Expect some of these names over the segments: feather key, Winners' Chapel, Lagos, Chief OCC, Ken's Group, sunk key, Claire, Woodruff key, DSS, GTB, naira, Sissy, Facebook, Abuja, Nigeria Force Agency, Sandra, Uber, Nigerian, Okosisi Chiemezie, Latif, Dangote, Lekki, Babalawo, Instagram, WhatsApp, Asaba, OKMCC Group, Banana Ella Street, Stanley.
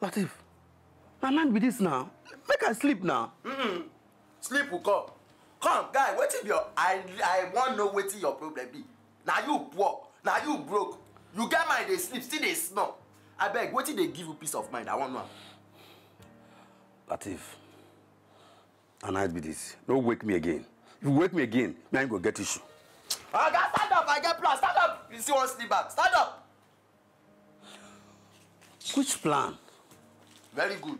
Latif, my man be this now. Make I sleep now. Sleep will come. Come, guy, wait till your I want to know what your problem be. Now you poor, now you broke. You get mine, they sleep, still they smell. I beg, wait till they give you peace of mind. I want one. Latif, and I'll be this. Don't wake me again. If you wake me again, I ain't gonna get issue. I got stand up, I get plan. Stand up. You see one sleep back. Stand up. Which plan? Very good.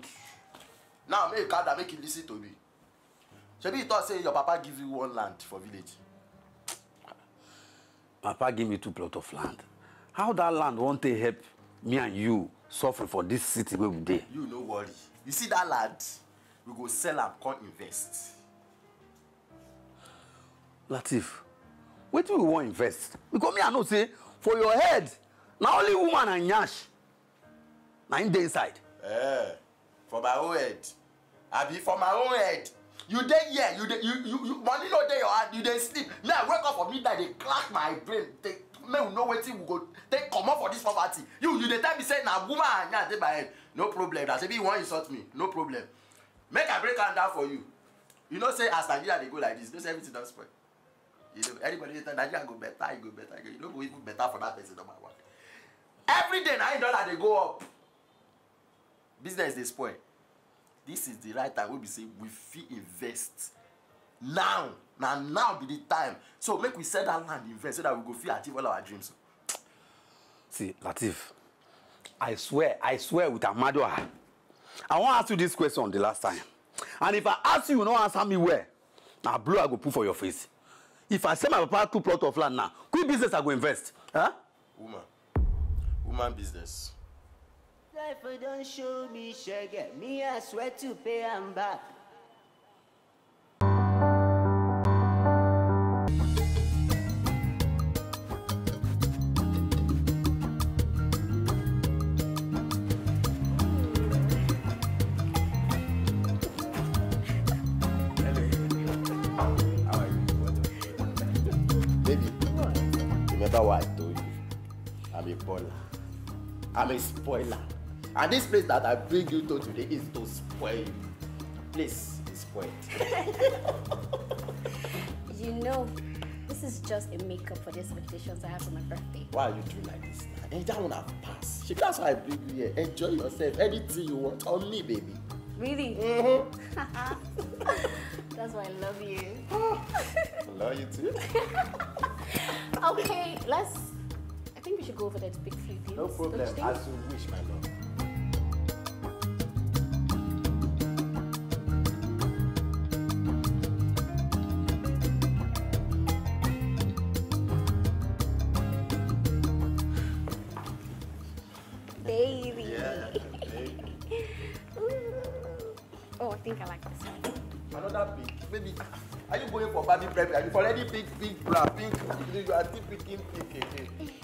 Now make Kada make him listen to me. Shebi you thought say your papa give you one land for village. Papa give me 2 plots of land. How that land won't they help me and you suffer for this city where we dey? You no worry. You see that land, we go sell and come invest. Latif, what do we want invest? Because me I know say for your head, now only woman and nyash. Now in the inside. For my own head. I be for my own head. You dey here, you money no dey your heart, you dey sleep. Now I wake up for midnight, they crack my brain. They may know what we go. They come up for this poverty. You the time you say now woman and yeah, take my head. No problem. That's if you want to insult me, no problem. Make I break down for you. You know say as Nigeria they go like this, no say everything don't spoil. You know, anybody say Nigeria go better, you go better. You don't go even better for that person, no matter what. Every day $9 they go up. Business they spoil. This is the right time we be say we fit invest now. Now be the time. So make we sell that land, invest so that we go fit achieve all our dreams. See, Latif, I swear with Amadua. I want to ask you this question the last time. And if I ask you not answer me where, now blue I go put for your face. If I sell my papa 2 plots of land now, quick business I go invest. Huh? Woman business. Life don't show me sugar, me I swear to pay I'm back. Hello, how are you? Baby, remember what I told you? I'm a baller. I'm a spoiler. And this place that I bring you to today is to spoil you. Please, it's spoiled. You know, this is just a makeup for the expectations I have for my birthday. Why are you doing like this now? And that one have passed. That's why I bring you here. Enjoy yourself. Anything you want on me, baby. Really? That's why I love you. I love you too. Okay, I think we should go over there to pick a few things. No problem. As you wish, my love. I think I like this one. Another pink, maybe. Are you going for Barbie prep? Are you already pink, bra, pink? You are still picking pink again.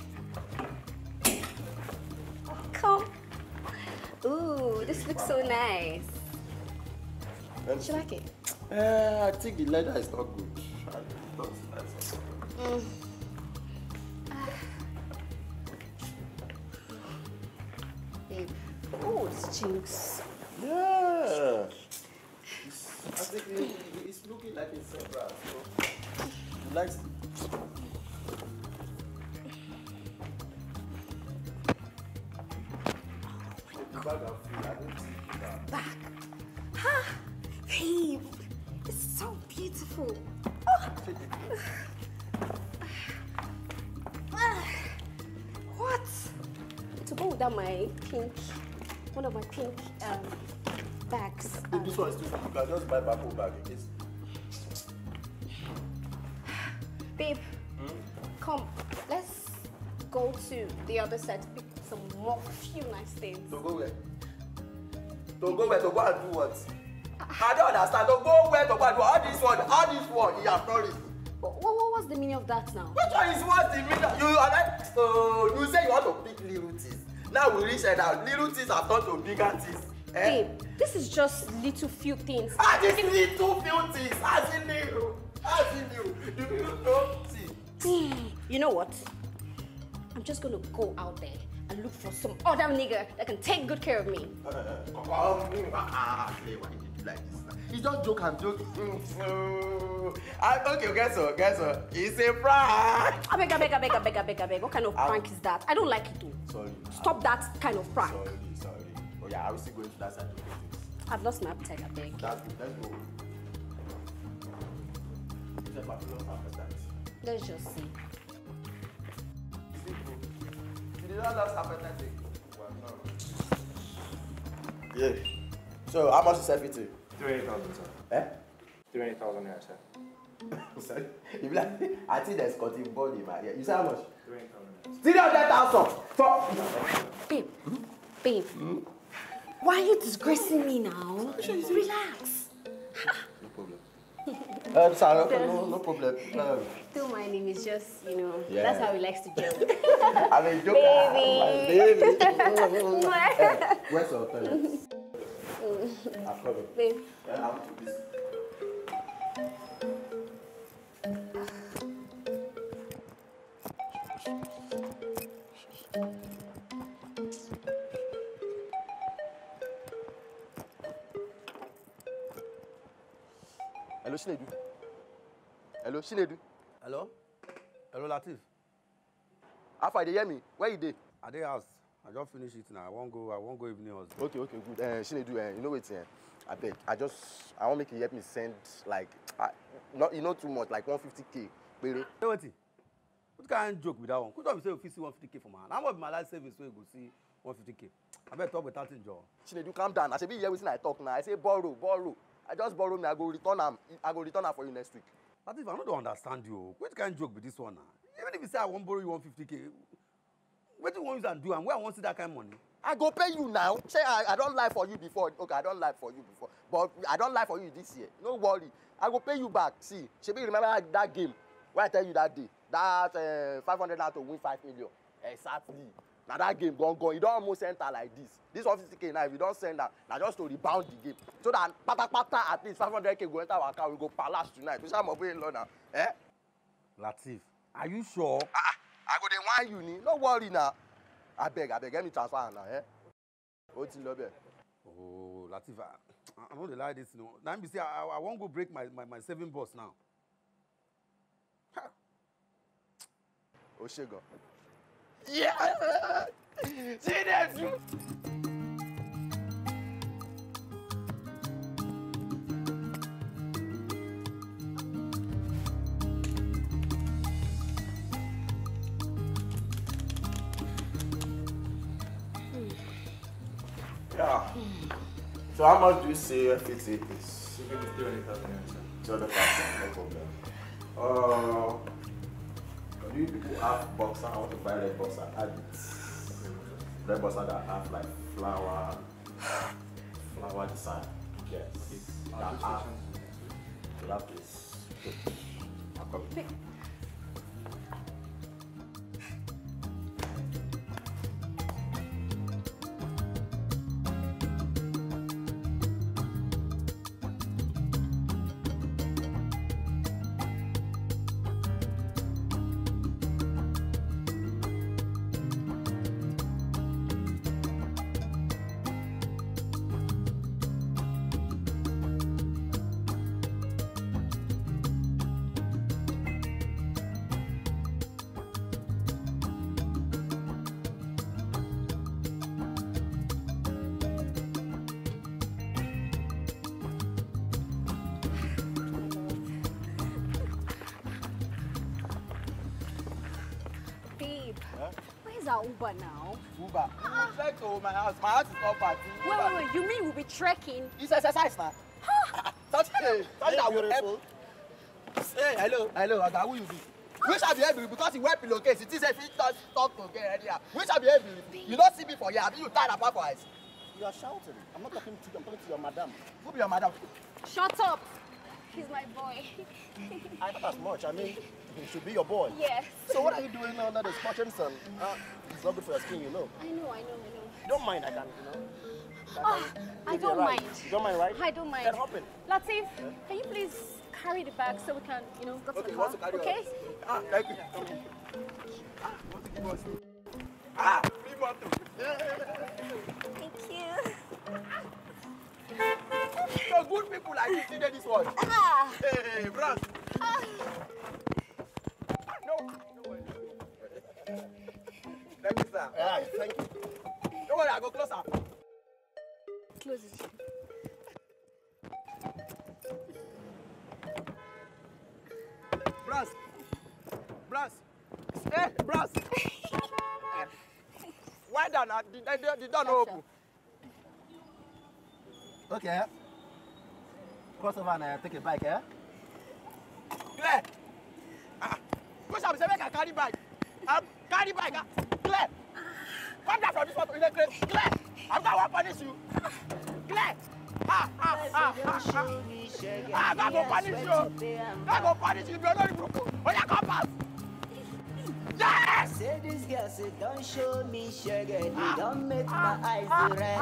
Come. Ooh, this looks so nice. Did you like it? I think the leather is not good. It's not nice. Babe. Oh, it's chinks. Yeah. I think it's looking like it's a bra, so it likes it. Back. Ha! Babe! It's so beautiful. Oh. What? To go without my pink, one of my pink bags. This one is too big. You can just buy back whole bag. Babe, come. Let's go to the other side to pick some more few nice things. So go where? Don't go where to go and do what? I don't understand. Don't go where to go and do all this one, you have not read. But what was the meaning of that now? Which one is what's the meaning? You are like So you say you want to pick little things. Now we reach and out. Little things have turned to bigger things. Eh? Babe, this is just little few things. Ah, this little few things. As in you. You know, see. You know what? I'm just gonna go out there and look for some other nigga that can take good care of me. Why did you do like this? You just joke and joke. Okay, guess what? It's a prank. I beg. What kind of prank is that? I don't like it though. Sorry. Stop that kind of prank. Sorry. Oh yeah, I was still going to that side of things. I've lost my appetite, I beg. That's good, let's go. Let's just see. Yeah. So how much is that for you? 300,000, sir. Eh? 300,000 naira, sir. Sorry? You like, I think there's cotton ball in my ear. You say how much? 300,000 naira. 300,000! Stop! Babe. Hmm? Babe. Hmm? Why are you disgracing me now? Sorry. Relax. No problem. Sarah, no problem. Still, my name is just, you know, yeah. That's how we like to joke. I mean, joke. Baby. Where's your toilet? I've got it. Babe. Yeah, I'll do this. Hello, Shinedu. Hello? Hello, Latif. How far they hear me? Where you dey? I dey house. I just finish it now. I won't go evening house. Okay, good. Shinedu, you know what? I beg. I want make you help me send like, not you know too much, like 150k. Really? Hey, what? What kind of joke with that one? Could I say you see 150k for my hand? How much my life savings will go see 150k? I better talk with that thing, John. Shinedu, calm down. I should be here with I talk now. I say borrow. I just borrow me, I go return her for you next week. That if I don't understand you. Which kind of joke with this one now? Even if you say I won't borrow you 150k, what do you want me to do and where I want to see that kind of money? I go pay you now. Say I don't lie for you before. Okay, I don't lie for you before. But I don't lie for you this year. No worry. I go pay you back. See, Shebi, remember that game where I tell you that day? That 500 to win 5 million. Exactly. Now that game don't go. You don't almost enter like this. This 150k now, if you don't send that, now just to rebound the game. So that pata at least 500k go enter our account, we go palace tonight. We shall move in London. Eh? Latif, are you sure? I go then one uni. No worry now. I beg, get me transfer now, eh? Oh, Latif, I'm not gonna lie this, you know. Now you see, I won't go break my saving boss now. Oshego. Yeah! See that? Yeah. So how much do you say your fix it is? You can do anything. So the first one, no problem. Do you people have boxer? I want to buy red boxer. Add it. Red boxer that have like flower design. Yes. That have to that place. I'm coming. Uber now. Uber? We'll trek to my house. My house is not far. Wait. You mean we'll be trekking? It's exercise now. Huh? That will help. Hey, hello. Who you be? We shall be able because you wear pillowcase. It is a fit talk to get ready. We shall be able. You don't see me for here. You tired about for us. You are shouting. I'm not talking to you. I'm talking to your madam. Who be your madam? Shut up. he's my boy. As much, I mean, he should be your boy. Yes. So what are you doing now that the Spartans and it's not good for your skin, you know? I know. You don't mind, I can, you know? I don't mind. You don't mind, right? I don't mind. Can happen. Latif, can you please carry the bag so we can, you know, go to the car? Okay? Thank you. Thank you. So good people like this needed this one. Hey, bros. No. Thank you, sir. Thank you. Don't worry, I'll go closer. Close it. Bros. Why don't they don't open? Okay. Cross over and take a bike, eh? Claire! Push up, say, make a carry bike. Carry bike, Claire! Come down from this one to the grave. Claire! I'm going to punish you. Claire! I'm going to punish you. I'm going to punish you. Oh, yeah, come pass! Yes! Say this girl, say, don't show me sugar. Don't make my eyes red.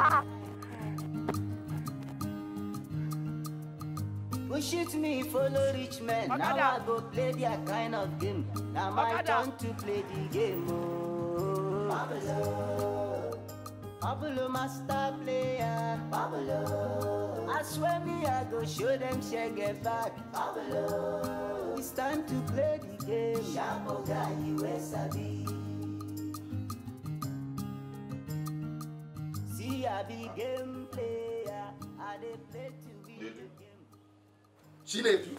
Push it me, follow rich men. Now I go play their kind of game. Now my turn to play the game. Oh, Pablo, master player. Pablo, I swear me, I go show them shege back. Pablo, it's time to play the game. Shaboga, USAB. See, I be game player. I dey play to be the game. She left you.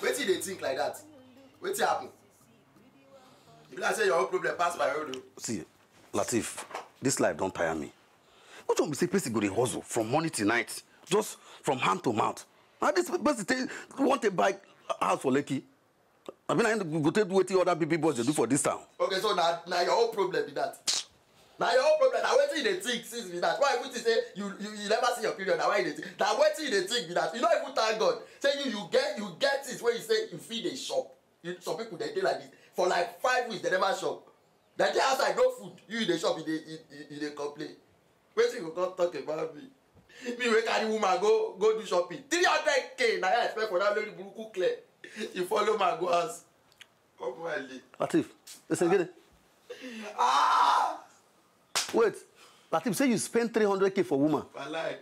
Wait till they think like that. Wait till happen. If I say your whole problem pass by you. See, Latif, this life don't tire me. What don't we say place go to hustle from morning to night, just from hand to mouth. Now this person want a bike house for Lekki. I mean, I go take wait till other people boys they do for this town. Okay, so now your whole problem be that. Now your whole problem, now wait till they think since with that. Why would you say you never see your period? Now why they think? Now wait till they think with that. You don't even thank God. Say you get this when you say you feed a shop. Some people they do like this. For like 5 weeks they never shop. They day outside no food. You in the shop you complain. Wait till you go talk about me. Me we carry woman go do shopping. 300K now I expect for that lady Buruku Claire. You follow my go house. Come my lady. Latif, listen get it. Wait, Latif say you spend 300K for woman. I lied.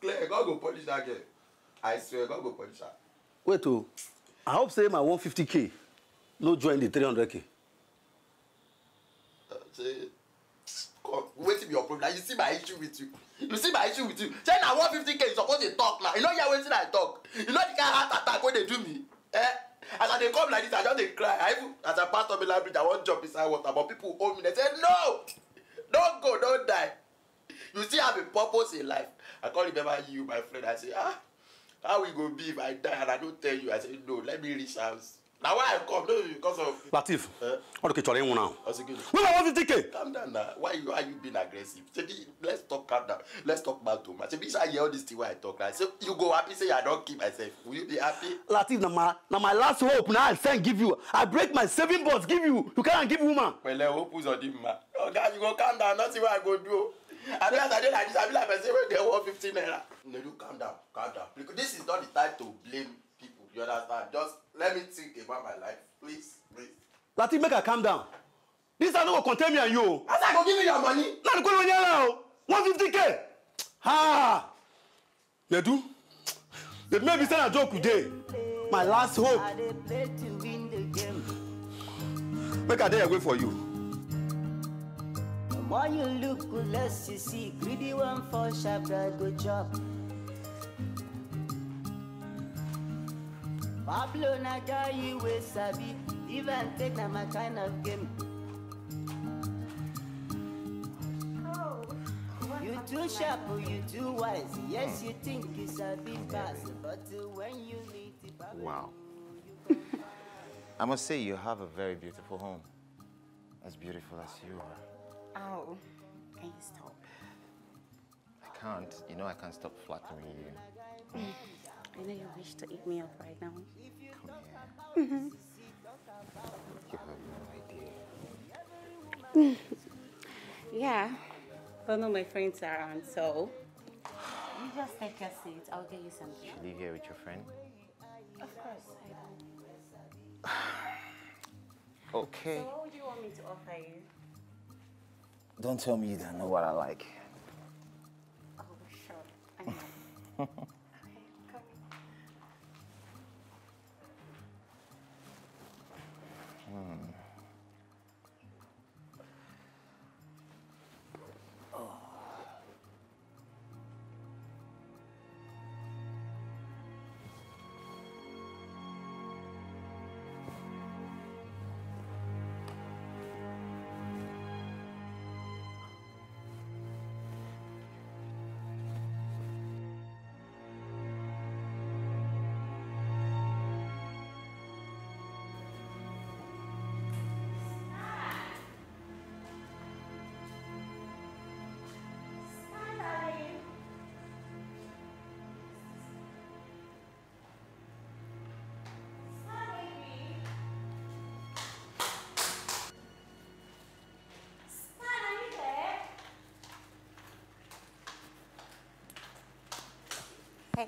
Claire, God go polish that girl. I swear, God go polish her. Wait, oh. I hope say my 150K no join the 300K. Say, God, wait till your problem. You see my issue with you. Say now 150K, you supposed to talk now. You know you're waiting I talk. You know the kind heart attack when they do me. Eh? As I come like this, I just they cry. I even as I pass on the library, I won't jump inside water. But people hold me. They say, no, don't go, don't die. You still have a purpose in life. I can't remember you, my friend. I say, how we gonna be if I die and I don't tell you? I say, no, let me reach house. Now why I come? No, because of Latif. Okay, tell you now. We don't want to take it. Calm down now. Why you being aggressive? Let's talk calm down. Let's talk about too much. Be sure I hear all this thing when I talk now. Like, so you go happy, say I don't keep myself. Will you be happy? Latif, now my last hope now I send give you. I break my saving bonds, give you. You can't give woman. Well, hope is on him, man. Oh God, you go calm down. Not see what I go do. I mean, as I did like this, I feel like I say when they want 15 naira. No, you calm down. Because this is not the time to blame. You understand? Just let me think about my life. Please. Latif, make her calm down. This I don't contain me and you. As I go give you your money. Now go on now. 150K. Ha! They do? They maybe send a joke today. My last hope. Make her day away for you. The more you look, the less you see. Greedy one for sharp drive, good job. Pablo Naga, you will sabi, even take my kind of game. You too sharp, you too wise. Yes, you think you sabi fast, but when you need it, Pablo. Wow. I must say you have a very beautiful home. As beautiful as you are. Oh, can you stop? I can't. You know I can't stop flattering you. I know you wish to eat me up right now. You have no idea. Yeah, but no, my friends are on, so... You just take your seat, I'll get you something. Should you hear with your friend? Of course, I will. Okay. So what would you want me to offer you? Don't tell me you don't know what I like. Oh, sure, I know. Okay, come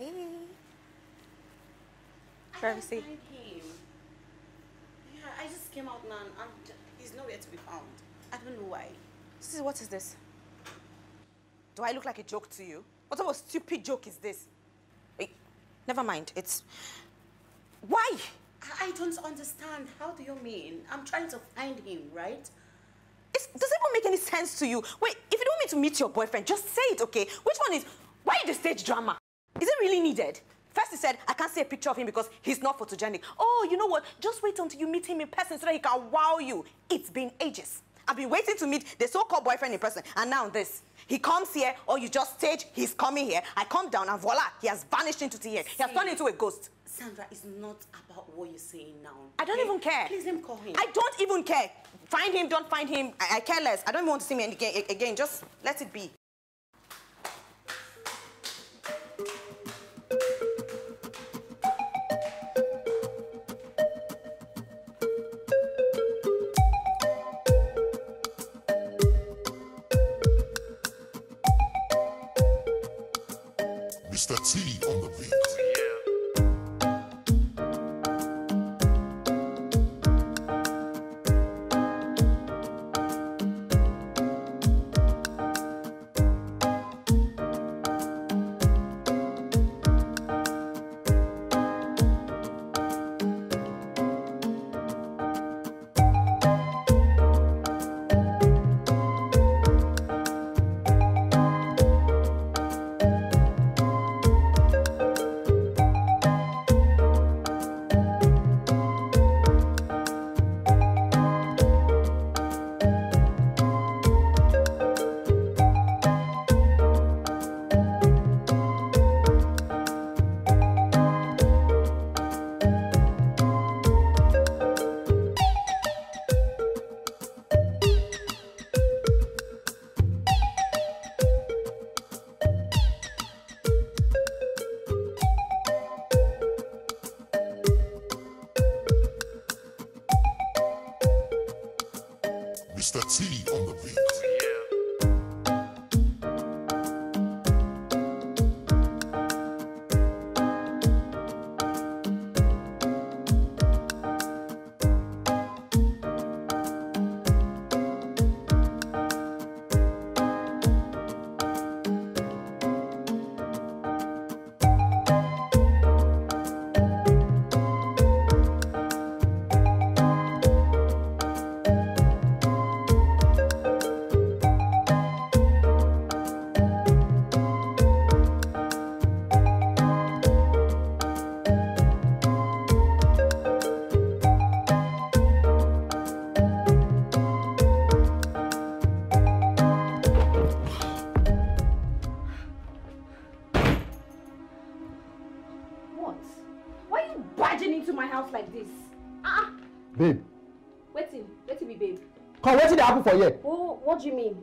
in. Hey. Privacy. Yeah, I just came out now and he's nowhere to be found. I don't know why. Sissy, what is this? Do I look like a joke to you? What type of stupid joke is this? Wait, never mind. It's... Why? I don't understand. How do you mean? I'm trying to find him, right? It's, does it even make any sense to you? Wait, if you don't want me to meet your boyfriend, just say it, okay? Which one is... Why the stage drama? Is it really needed? First he said, I can't see a picture of him because he's not photogenic. Oh, you know what? Just wait until you meet him in person so that he can wow you. It's been ages. I've been waiting to meet the so-called boyfriend in person. And now this. He comes here, or you just stage, he's coming here. I come down and voila, he has vanished into the air. He has turned into a ghost. Sandra, it's not about what you're saying now. I don't even care. Please let me call him. I don't even care. Find him, don't find him. I care less. I don't even want to see me again. Just let it be. Mr. T on the beat.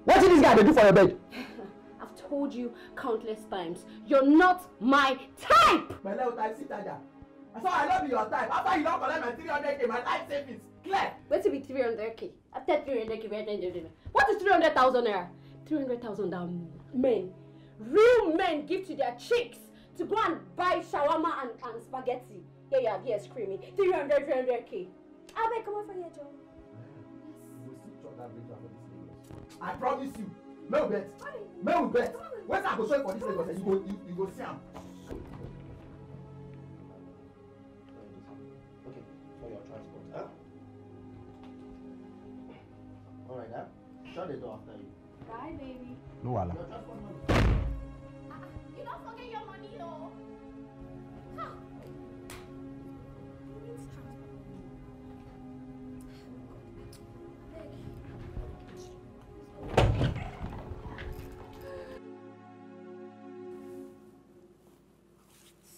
What did this guy do for your bed? I've told you countless times, you're not my type! My love type, sit down. I saw I love your type. After you don't collect my 300k, my life savings, Claire! What's it be 300k? After 300k, what is 300,000 naira? 300,000 down men. Real men give to their chicks to go and buy shawarma and spaghetti. Yeah, yeah, yeah, screaming. 300k. I beg, come on for here, John. I promise you. No bet. No bet. When I go show you for this Lagos, you go see him. Okay, for your transport, huh? All right, huh? Shut the door after you. Bye, baby. No, Allah. Your transport money. You don't forget your money, though. Huh?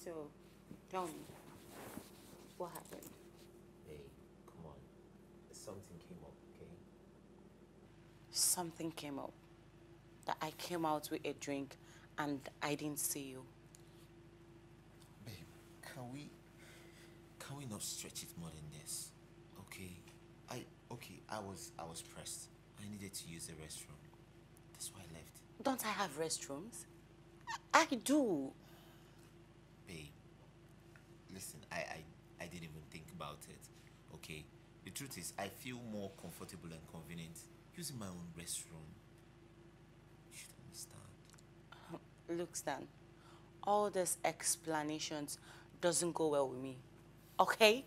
So, tell me, what happened? Hey, come on. Something came up, okay? Something came up. That I came out with a drink and I didn't see you. Babe, can we not stretch it more than this? Okay? I was pressed. I needed to use the restroom. That's why I left. Don't I have restrooms? I do. Babe, listen, I didn't even think about it, okay? The truth is, I feel more comfortable and convenient using my own restroom. You should understand. Look, Stan, all these explanations doesn't go well with me, okay?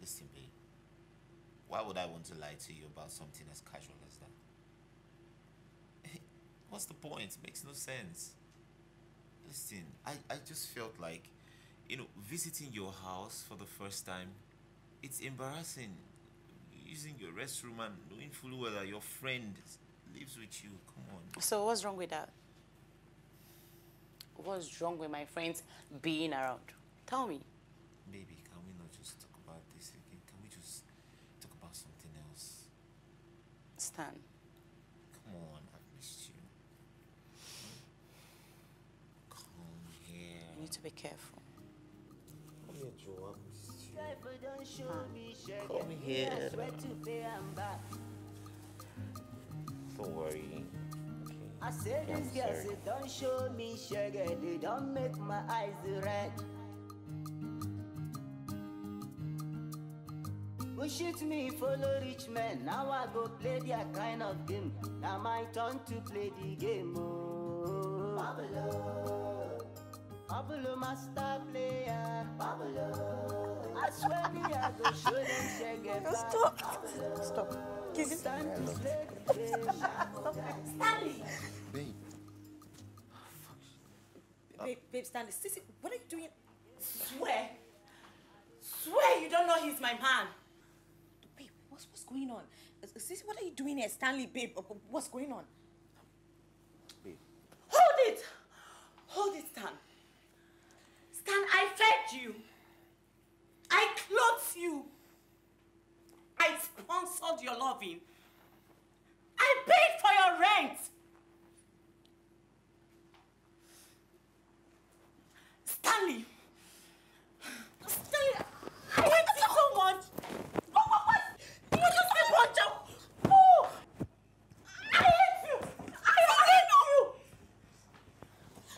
Listen, babe, why would I want to lie to you about something as casual as that? What's the point? It makes no sense. Listen, I just felt like, you know, visiting your house for the first time, it's embarrassing. Using your restroom and knowing full well that your friend lives with you, come on. So what's wrong with that? What's wrong with my friends being around? Tell me. Baby, can we not just talk about this again? Can we just talk about something else? Stan. Come on, I've missed you. Yeah. You need to be careful. Come here, Joe. I'm just... Don't show me come here. I swear to pay, I'm back. Don't worry. Okay. I said this girl, don't show me sugar. They don't make my eyes red. Who shoot me, follow rich men. Now I go play their kind of game. Now my turn to play the game. Oh, Babalawo. Pablo, master player. Pablo, I swear me I go show them shege. Stop. Stop. Give it time to play. Stanley. Babe. Oh, fuck. Babe, Stanley. Sissy, what are you doing? Swear. Swear you don't know he's my man. Babe, what's going on? Sissy, what are you doing here? Stanley, babe, what's going on? Babe. Hold it. Hold it, Stan. Stan, I fed you, I clothed you, I sponsored your loving, I paid for your rent. Stanley, I hate you so much. What? You just a bunch of... Oh, I hate you.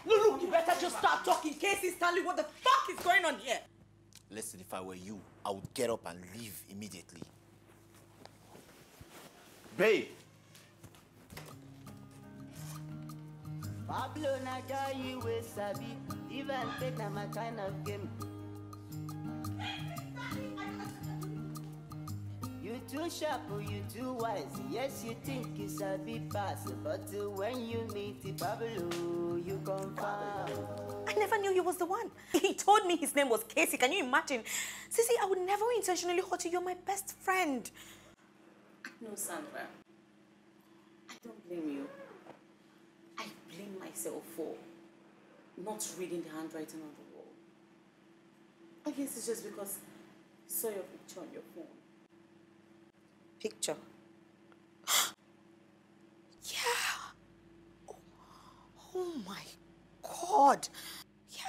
No, look, you better just start talking. Casey, Stanley, what the fuck is going on here? Listen, if I were you, I would get up and leave immediately. Babe! Pablo, Naja, you will sabi. Even take them a kind of game. You too sharp, you too wise. Yes, you think you sabi pass, but when you meet Pablo, you confirm. I never knew he was the one. He told me his name was Casey. Can you imagine? Sissy, I would never intentionally hurt you. You're my best friend. No, Sandra. I don't blame you. I blame myself for not reading the handwriting on the wall. I guess it's just because I saw your picture on your phone. Picture? my God. Yeah.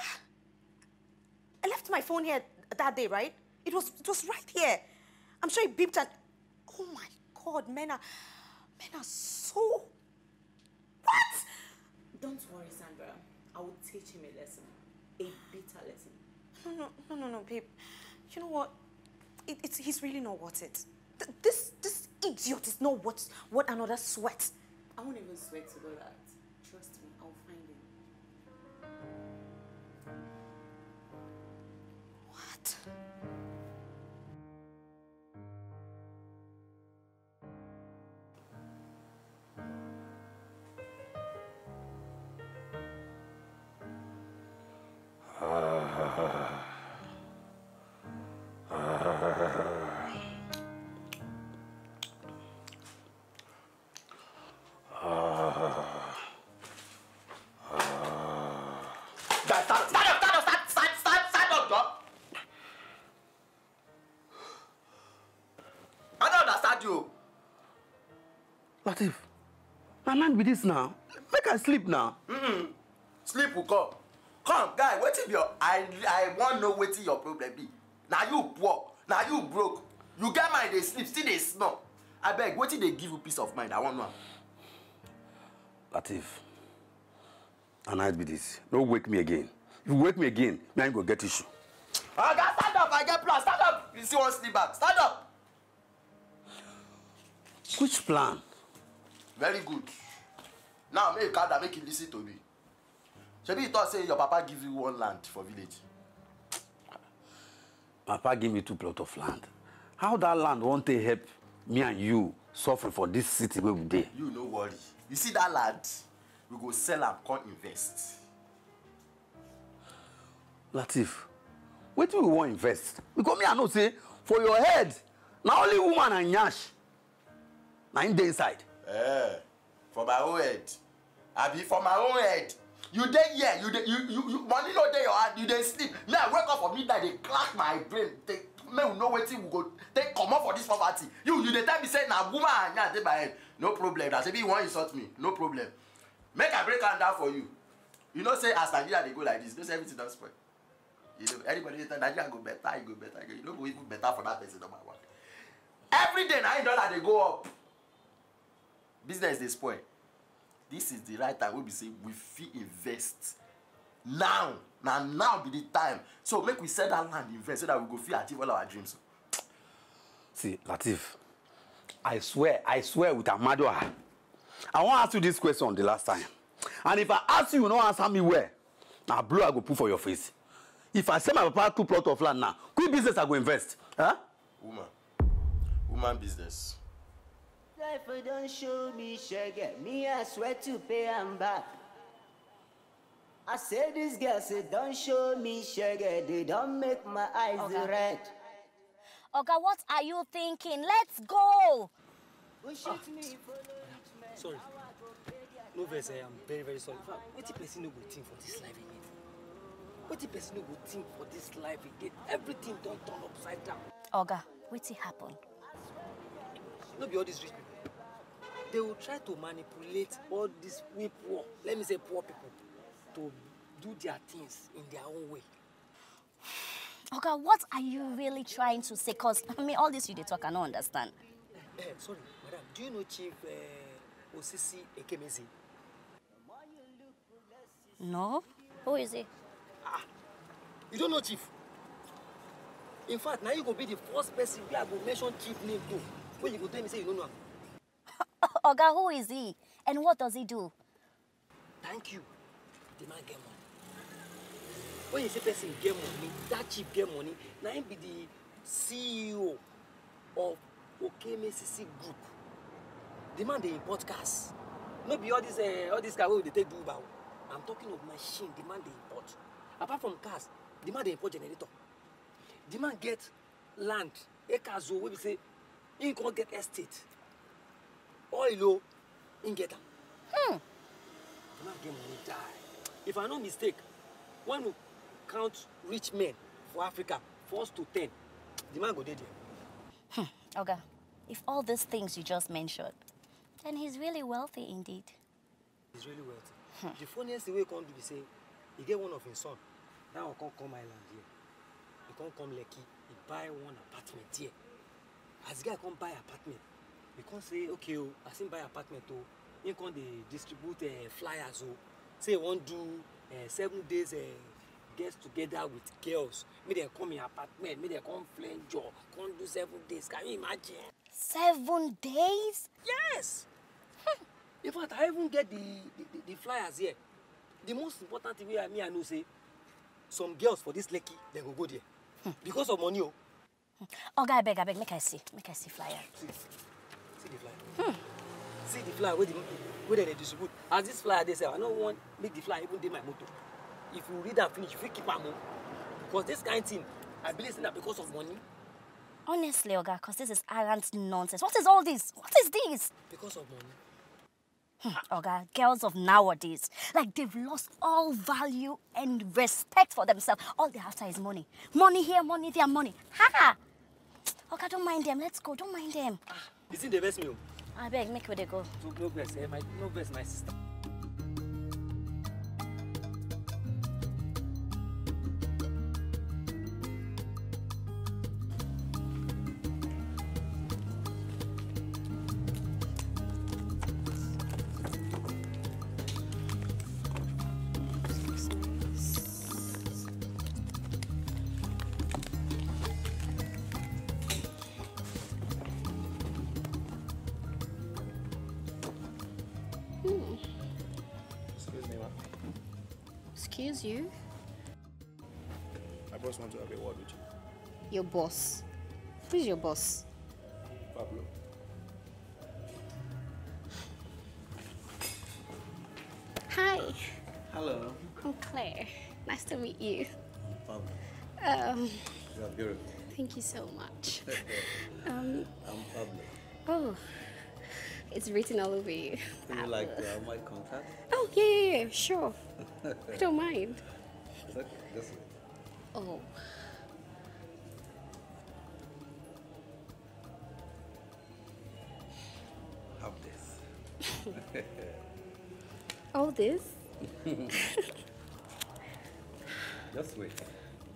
I left my phone here that day, right? It was right here. I'm sure it beeped and... Oh my God, men are so... What? Don't worry, Sandra. I will teach him a lesson. A bitter lesson. No, babe. You know what? He's really not worth it. This idiot is not worth another sweat. I won't even sweat to do that. Trust me, I'll find him. What? Latif, my mind with this now. Make I sleep now. Sleep will come. Come, guy, what if your I want know what your problem be? Now you poor, now you broke. You get mind they sleep, still they snore. I beg, what if they give you peace of mind? I want one. Latif, I night with this. Don't wake me again. If you wake me again, now I'm gonna get issue. I got stand up, I get plan. Stand up. You see one sleep back. Stand up. Which plan? Very good. Now make Kada make him listen to me. Shebi, you thought say your papa give you one land for village. Papa give me 2 plots of land. How that land won't they help me and you suffer for this city where we dey? You no worry. You see that land, we go sell and come invest. Latif, what do we want invest? Because me I know say for your head, now only woman and nyash. Now in the inside. For my own head. I be for my own head. You dey here, you money no dey your heart, you dey sleep. Now I wake up for midnight, they crack my brain. They may know what we go. They come up for this poverty. You the time you say now woman and now take my head. No problem. That's if you want insult me. No problem. Make I break down for you. You know say as Nigeria they go like this. Don't say everything don't spoil. You know, everybody Nigeria go better, you go better. You don't go even better for that person, no matter what. Every day now $9 they go up. Business they spoil. This is the right time we be saying we fee invest. Now be the time. So make we sell that land invest so that we go fee achieve all our dreams. See, Latif, I swear with Amadua. I won't ask you this question the last time. And if I ask you, you don't answer me where. Now blue I go put for your face. If I sell my papa 2 plots of land now, quick business I go invest. Huh? Woman business. Life don't show me sugar. Me, I swear to pay them back. I say this girl say don't show me sugar. They don't make my eyes red. Okay, what are you thinking? Let's go. Sorry. No verse, I am very, very sorry. What the person no good thing for this life again? What the person no good thing for this life again? Everything don't turn upside down. Oga, what's it happen? Not be all these rich people. They will try to manipulate all these we poor, let me say poor people, to do their things in their own way. Okay, what are you really trying to say? Because, I mean, all this you talk, I don't understand. Sorry, madam, do you know Chief OCC Chiemezie? No? Who is he? Ah, you don't know Chief? In fact, now you go be the first person we are going to mention Chief name too. When you go tell me, say you don't know him. Oga, who is he? And what does he do? Thank you. The man get money. When you say person get money, that Chief get money, now him be the CEO of OKMCC Group. The man they import cars. Not be all these cars where they take Uber. I'm talking of machine, the man they import. Apart from cars, the man they import generator. The man get land, acres where we say, he can't get estate. Oil, he get them. The man get money, die. If I no mistake, one who counts rich men for Africa, 1 to 10, the man go dead there. Okay, if all these things you just mentioned, then he's really wealthy indeed. He's really wealthy. The funniest way come to be say, he get one of his son. That one can't come island here. He can't come Lekki. He buy one apartment here. As guy can't buy apartment, he can't say, okay, oh, as him buy apartment, oh, he can't distribute flyers, oh. Say he won't do 7 days gets together with girls. May they come in apartment, may they come fling job, come do 7 days. Can you imagine? 7 days? Yes! In fact, I even get the flyers here. The most important thing I mean, I know say, some girls for this Lekki, they will go there. Because of money. Oh, God, I beg, make I see. Make I see flyer. See the flyer. See the flyer, where they distribute. As this flyer, they say, I don't want make the flyer even do my motto. If you read and finish, if you keep my mom. Because this kind of thing, I believe in that because of money. Honestly, Oga, because this is arrant nonsense. What is all this? What is this? Because of money. Oga, girls of nowadays, like they've lost all value and respect for themselves. All they have to is money. Money here, money there, money. Ha! Oga, don't mind them. Let's go. Don't mind them. Is it the best meal? I beg, make where they go. No best, eh? No best, my sister. You? My boss wants to have a word with you. Your boss? Who's your boss? Pablo. Hi. Hello. I'm Claire. Nice to meet you. Pablo. You are beautiful. Thank you so much. I'm Pablo. Oh. It's written all over you. Would you like my contact? Oh, yeah, sure. I don't mind. Okay, this way. Oh. Have this. All this? Just wait.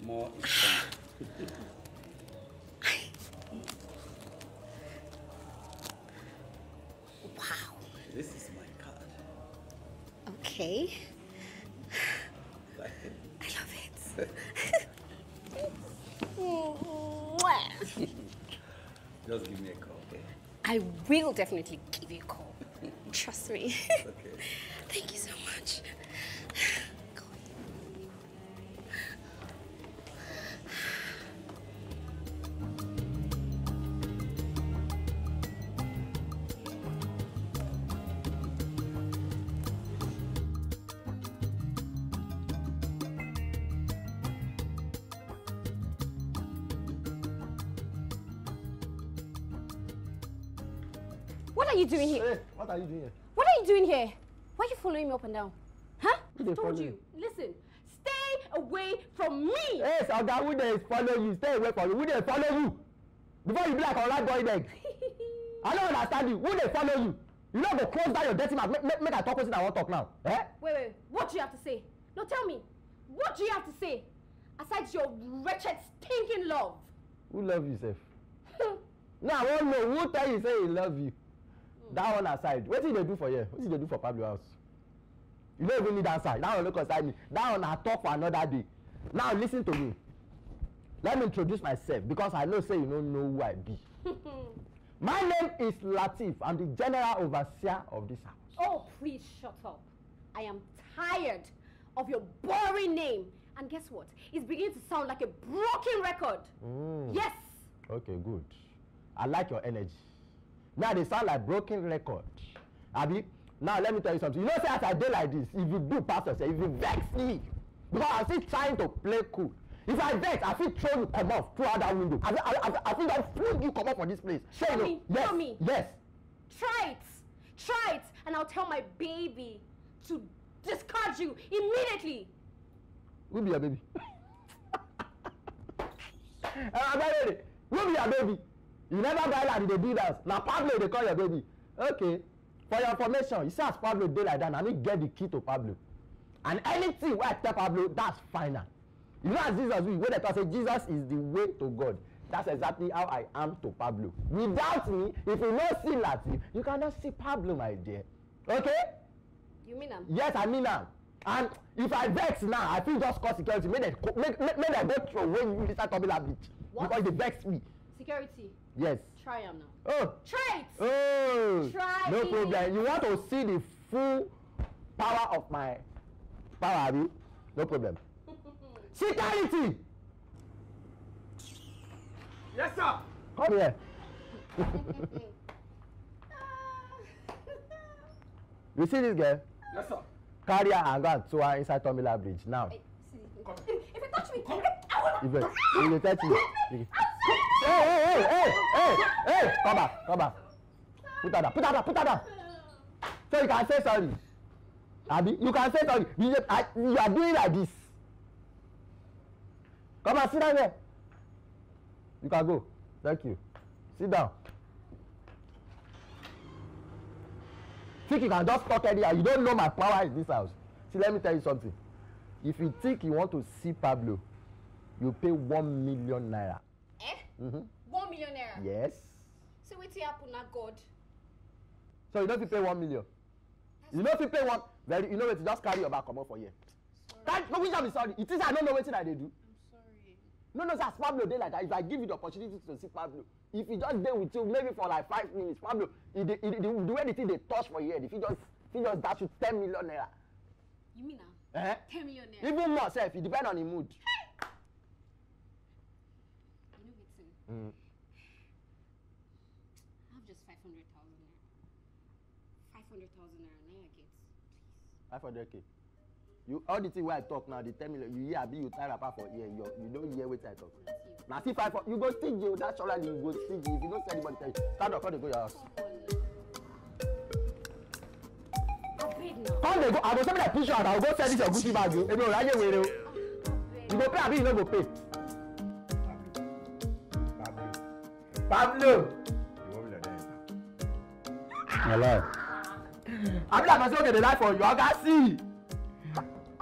More is coming. This is my card. Okay. I love it. Just give me a call, okay? I will definitely give you a call. Trust me. Okay. Thank you so much. Doing here? Hey, what are you doing here? What are you doing here? Why are you following me up and down? Huh? I told you. Listen, stay away from me. Yes, Oga, who dey follow you? Stay away from you. Who dey follow you? Before you be like alright boy then. I don't understand you. Who dey follow you? You not go close down your dirty mouth. Make I talk with you. I won't talk now. Eh? Wait. What do you have to say? No, tell me. What do you have to say? Aside your wretched, stinking love. Who love you, Seth? Now I won't know. Who tell you say he love you? That one aside, what did they do for you? What did they do for Pablo house? You don't even need answer. That one look aside me. That one I talk for another day. Now listen to me. Let me introduce myself because I know say you don't know who I be. My name is Latif. I'm the general overseer of this house. Oh, please shut up. I am tired of your boring name. And guess what? It's beginning to sound like a broken record. Yes. Okay, good. I like your energy. Now they sound like broken record. Abi, now let me tell you something. You know, say as I do like this, if you do pass yourself, if you vex me, because I'm still trying to play cool. If I vex, I feel throw you come off through out that window. I think I'll throw you come off from this place. Tell me, yes, tell me. Yes. Try it, and I'll tell my baby to discard you immediately. Who be your baby? Who be your baby? You never buy that, they do that. Now, Pablo, they call your baby. Okay, For your information, you see as Pablo dey like that, na me get the key to Pablo. And anything where I tell Pablo, that's final. You know as Jesus we, when they talk say Jesus is the way to God, that's exactly how I am to Pablo. Without me, if you no see Latif, you cannot see Pablo, my dear. Okay? You mean him? Yes, I mean him. And if I vex now, I feel just call security. May they go through when you start talking like bitch. What? Because they vex me. Security. Yes. Try him now. Oh. Try it. Oh. Try no it. No problem. You want to see the full power of my power, Abby? No problem. Security. Yes, sir. Come here. You see this girl? Yes, sir. Carry her and go and throw her inside Tomila Bridge now. Hey, if you touch me, I will not. If you touch me. Hey! Come back. Put her down. So you can say sorry. Abi, you can say sorry. You are doing like this. Come on, sit down there. You can go. Thank you. Sit down. Think you can just talk anyhow? You don't know my power in this house. See, let me tell you something. If you think you want to see Pablo, you pay 1,000,000 naira. Eh? Mm-hmm. 1,000,000 naira? Yes. So what's happened now, God? So you know if you pay 1,000,000. That's you know if you pay one, well, you know what? Just carry your back, come out for here. Sorry. No, we shall be sorry. It is I don't know what I do. I'm sorry. No, sir. Pablo dey like that. If I give you the opportunity to see Pablo. If he just dey with you, maybe for like 5 minutes, Pablo, the way the thing they touch for you, if he just dash you 10,000,000 naira. You mean now? 10,000,000 naira. Even more, sir, it depends on the mood. You know what's in? I have just 500,000 naira. 500,000 naira, now I get, please. 500K. You all the thing where I talk now, the 10,000,000, you hear, be you tired apart for ear, you don't hear what I talk. Now see 5 you go see you, that's all right, you go see you. If you don't see anybody tell you, stand up, come they go your house. Come they go, I go send me that picture and I'll go send this your Gucci bag. You know, right away. You go pay, I mean you don't go pay. Pablo! You won't be like that. Hello. I mean I must say okay, the life for you, I can see.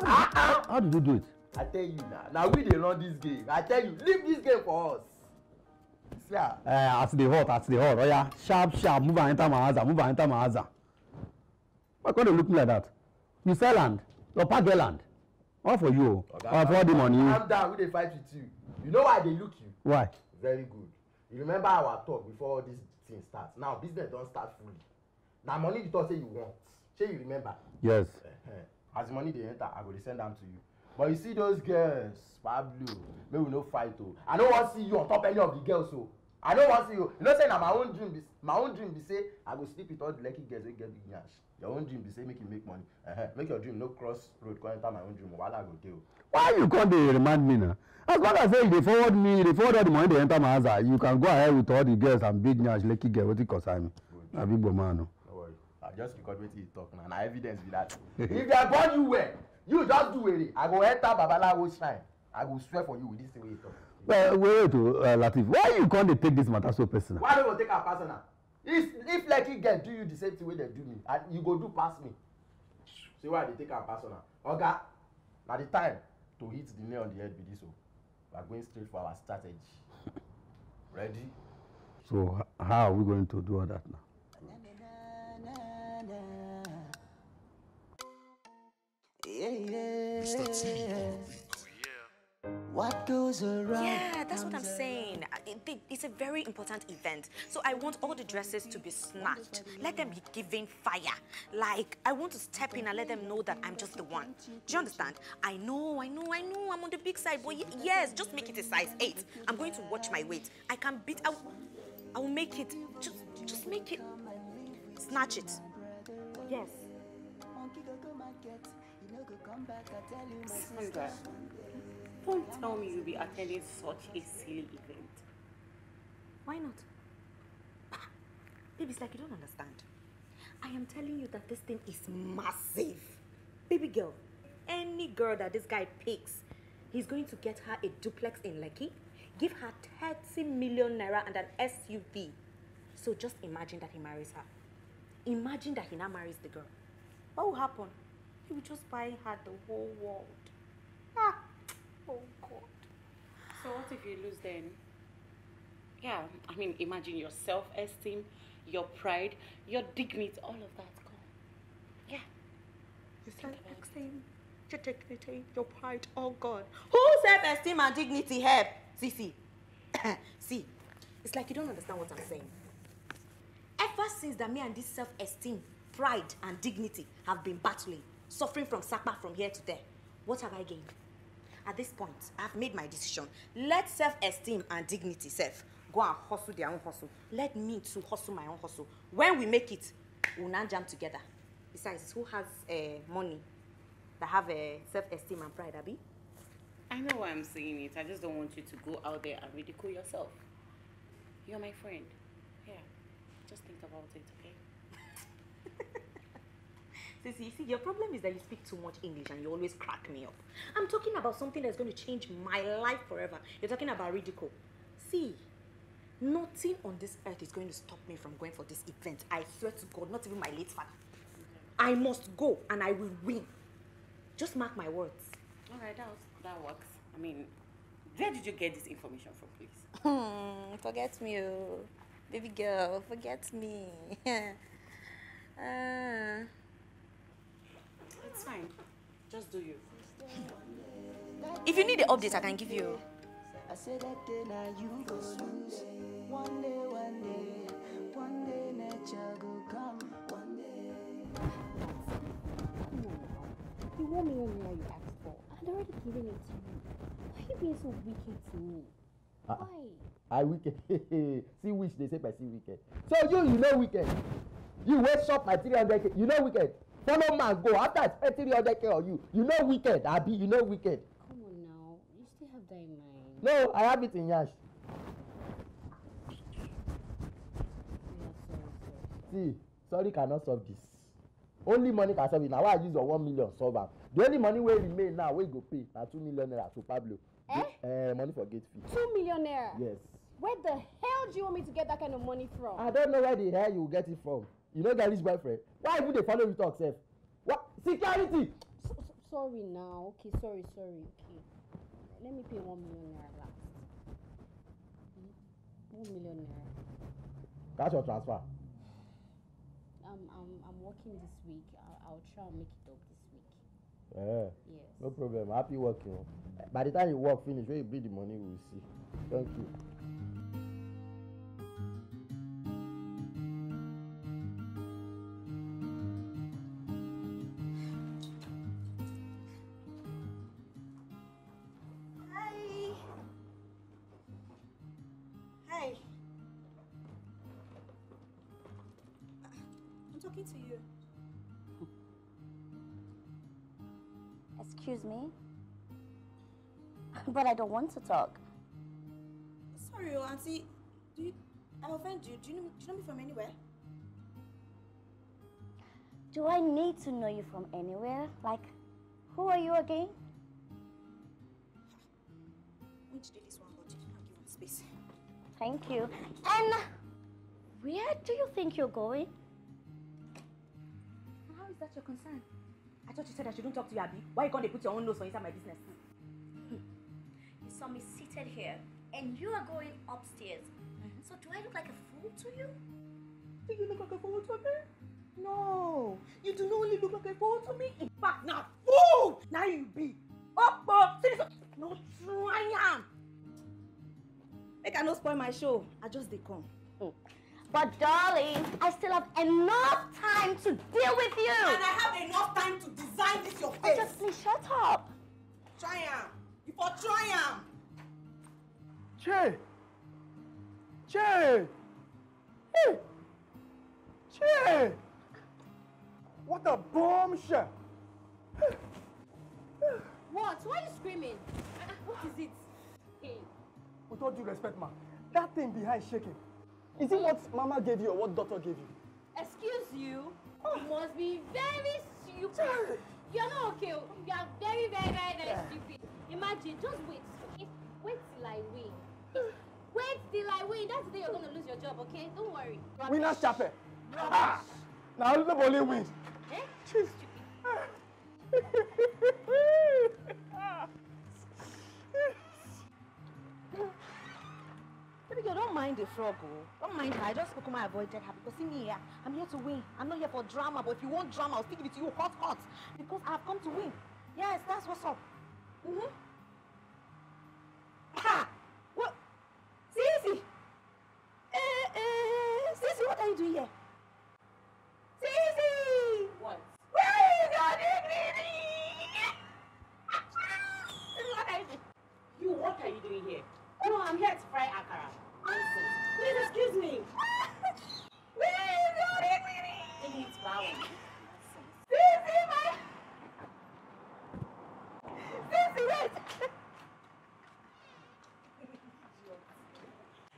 How did you do it? I tell you now we dey run this game. I tell you, leave this game for us. Yeah. As the hot. Oh yeah, sharp. Move and enter my house. Why can't you look me like that? You sell land. Your pack the land. All for you. Okay, all for the money. Calm down. We dey fight with you. You know why they look you? Why? Very good. You remember our talk before all this thing starts. Now business don't start fully. Now money you talk say you want. Say you remember? Yes. As the money they enter, I will send them to you. But you see those girls, Pablo, they will not fight. Oh. I don't want to see you on top any of the girls. So I don't want to see you. You know, saying that my own dream be say, I go sleep with all the Lekki girls who get the yash. Your own dream be say, make you make money. Make your dream no cross road, go enter my own dream. While I go tell. Why you can't they remind me now? As long as they forward me, they forward all the money they enter my house, you can go ahead with all the girls and big yash, Lekki girl, what it concern me. A big woman. I just record what he talk now. Nah, evidence be that. If they born you well, you just do it. I go enter Babalawo shrine. I go swear for you with this way he talk. Well, wait, Latif. Why you can't take this matter so personal? Why don't you take it personal? If like he can do you the same way they do me, and you go do pass me. See why they take it personal? Okay, now the time to hit the nail on the head with this. So we are going straight for our strategy. Ready? So how are we going to do all that now? Yeah. Mr. T. Oh, yeah. What goes around? Yeah, that's what I'm saying. It's a very important event. So I want all the dresses to be snatched. Let them be given fire. Like, I want to step in and let them know that I'm just the one. Do you understand? I know. I'm on the big side, but yes, just make it a size 8. I'm going to watch my weight. I can beat... I will make it. Just make it. Snatch it. Yes. Sandra, don't tell me you'll be attending such a silly event. Why not? Baby, it's like you don't understand. I am telling you that this thing is massive. Baby girl, any girl that this guy picks, he's going to get her a duplex in Lekki, give her 30 million naira and an SUV. So just imagine that he marries her. Imagine that he now marries the girl. What will happen? He will just buy her the whole world. Ah. Oh, God. So what if you lose then? Yeah, I mean, imagine your self-esteem, your pride, your dignity, all of that's gone. Yeah. Your self-esteem, your dignity, your pride, all gone. Whose self-esteem and dignity have? Sissy. See, it's like you don't understand what I'm saying. Ever since that me and this self-esteem, pride and dignity have been battling, suffering from sackcloth from here to there, what have I gained? At this point, I've made my decision. Let self-esteem and dignity self go and hustle their own hustle. Let me too hustle my own hustle. When we make it, we'll not jam together. Besides, who has money that have self-esteem and pride, Abby? I know why I'm saying it. I just don't want you to go out there and ridicule yourself. You're my friend. Yeah. Just think about it, okay? Sissy, you see, your problem is that you speak too much English and you always crack me up. I'm talking about something that's going to change my life forever. You're talking about ridicule. See, nothing on this earth is going to stop me from going for this event. I swear to God, not even my late father. I must go and I will win. Just mark my words. All right, that works. I mean, where did you get this information from, please? Forget me, oh. Baby girl, forget me. It's fine. Just do you. If you need the update, I can give you. I said that day now you go lose. One day nature go come. One day. You want me on you asked for. I'd already given it to you. Why are you being so wicked to me? Why? I wicked. See which they say by see wicked. So you know wicked. You waste up my 300K. You know wicked. Follow man go after I spend 300K on you. You know wicked, Abi. You know wicked. Come on now. You still have that in mind. No, I have it in Yash. See, sorry cannot solve this. Only money can solve it. Now I use your 1 million solver. The only money we remain now we go pay now 2 million naira to Pablo. Eh? Money for gate fee. 2 million naira. Yes. Where the hell do you want me to get that kind of money from? I don't know where the hell you get it from. You know, that is boyfriend. Why would they follow you talk, sir? What? Security! Sorry now. Okay, sorry. Okay. Let me pay 1 million naira last. 1 million naira. That's your transfer. I'm working this week. I'll try and make it up this week. Yeah. Yes. No problem. Happy working. By the time you work finish, when you bring the money, we'll see. Thank you. Excuse me? But I don't want to talk. Sorry, auntie. I offend you. Do you know me from anywhere? Do I need to know you from anywhere? Like, who are you again? Which did this one go to? I'll give one space. Thank you. And where do you think you're going? How is that your concern? I thought you said I shouldn't talk to you, Abby. Why can't they put your own nose inside my business? You saw me seated here, and you are going upstairs. So do I look like a fool to you? Do you look like a fool to me? No. You do not only look like a fool to me. In fact, now fool! Now you be. Up, up. No triumph. I cannot spoil my show. I just they come. Oh. But darling, I still have enough time to deal with you. And I have enough time to design this your face. Just please shut up. Triumph. Before triumph. Che. Hey. Che. What a bombshell. What? Why are you screaming? What is it? Hey. With all due respect, ma, that thing behind shaking. Is it what Mama gave you or what Doctor gave you? Excuse you? Oh. You must be very stupid. You're not okay. You are very, very, very, very stupid. Imagine, just wait. Wait till I win. Wait till I win. That's the day you're going to lose your job, okay? Don't worry. Winners' Chapel. Now nobody wins. Eh? Chief. Baby girl, don't mind the frog, oh. Don't mind her. I just spoke my avoided her because see me here. I'm here to win. I'm not here for drama, but if you want drama, I'll speak it to you hot. Because I've come to win. Yes, that's what's up. Mm-hmm. Ha! What? Sissy! Sissy, what are you doing here? Sissy! What? Where are you going? You, what are you doing here? No, I'm here to fry akara. Nonsense. Please excuse me. Where are you going? It's bowing. Sissy, my... Sissy, wait!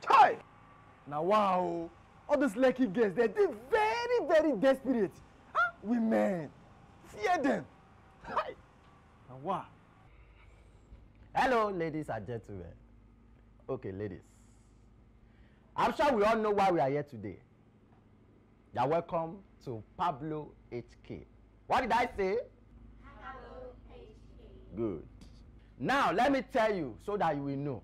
Hi! Now wow, all those lucky girls, they're very, very desperate. Huh? Women, fear them. Hi! Now wow. Hello, ladies and gentlemen. Okay, ladies. I'm sure we all know why we are here today. You're welcome to Pablo HK. What did I say? Pablo HK. Good. Now, let me tell you so that you will know.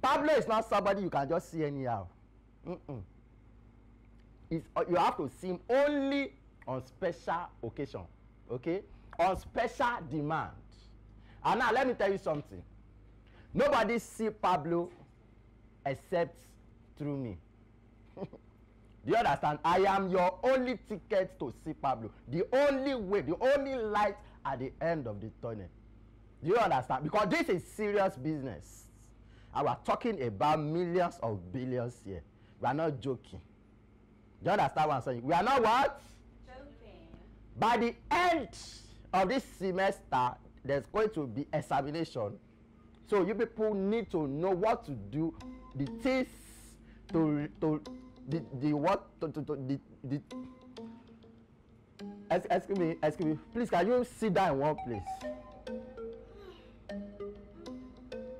Pablo is not somebody you can just see anyhow. You have to see him only on special occasion, okay? On special demand. And now let me tell you something. Nobody see Pablo except through me. Do you understand? I am your only ticket to see Pablo. The only way, the only light at the end of the tunnel. Do you understand? Because this is serious business. I was talking about millions of billions here. We are not joking. Do you understand what I'm saying? We are not what? Joking. By the end of this semester, there's going to be examination. So you people need to know what to do, the things excuse me. Please, can you sit down in one place?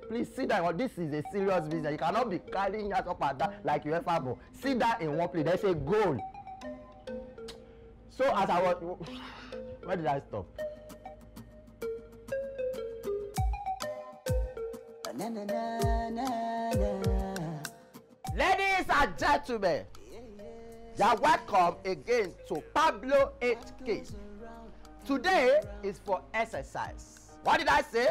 Please sit down. This is a serious business. You cannot be carrying us up and down like you ever before. Sit down in one place. There's a goal. So as I was, where did I stop? Ladies and gentlemen, you are welcome again to Pablo HK. Today is for exercise. What did I say?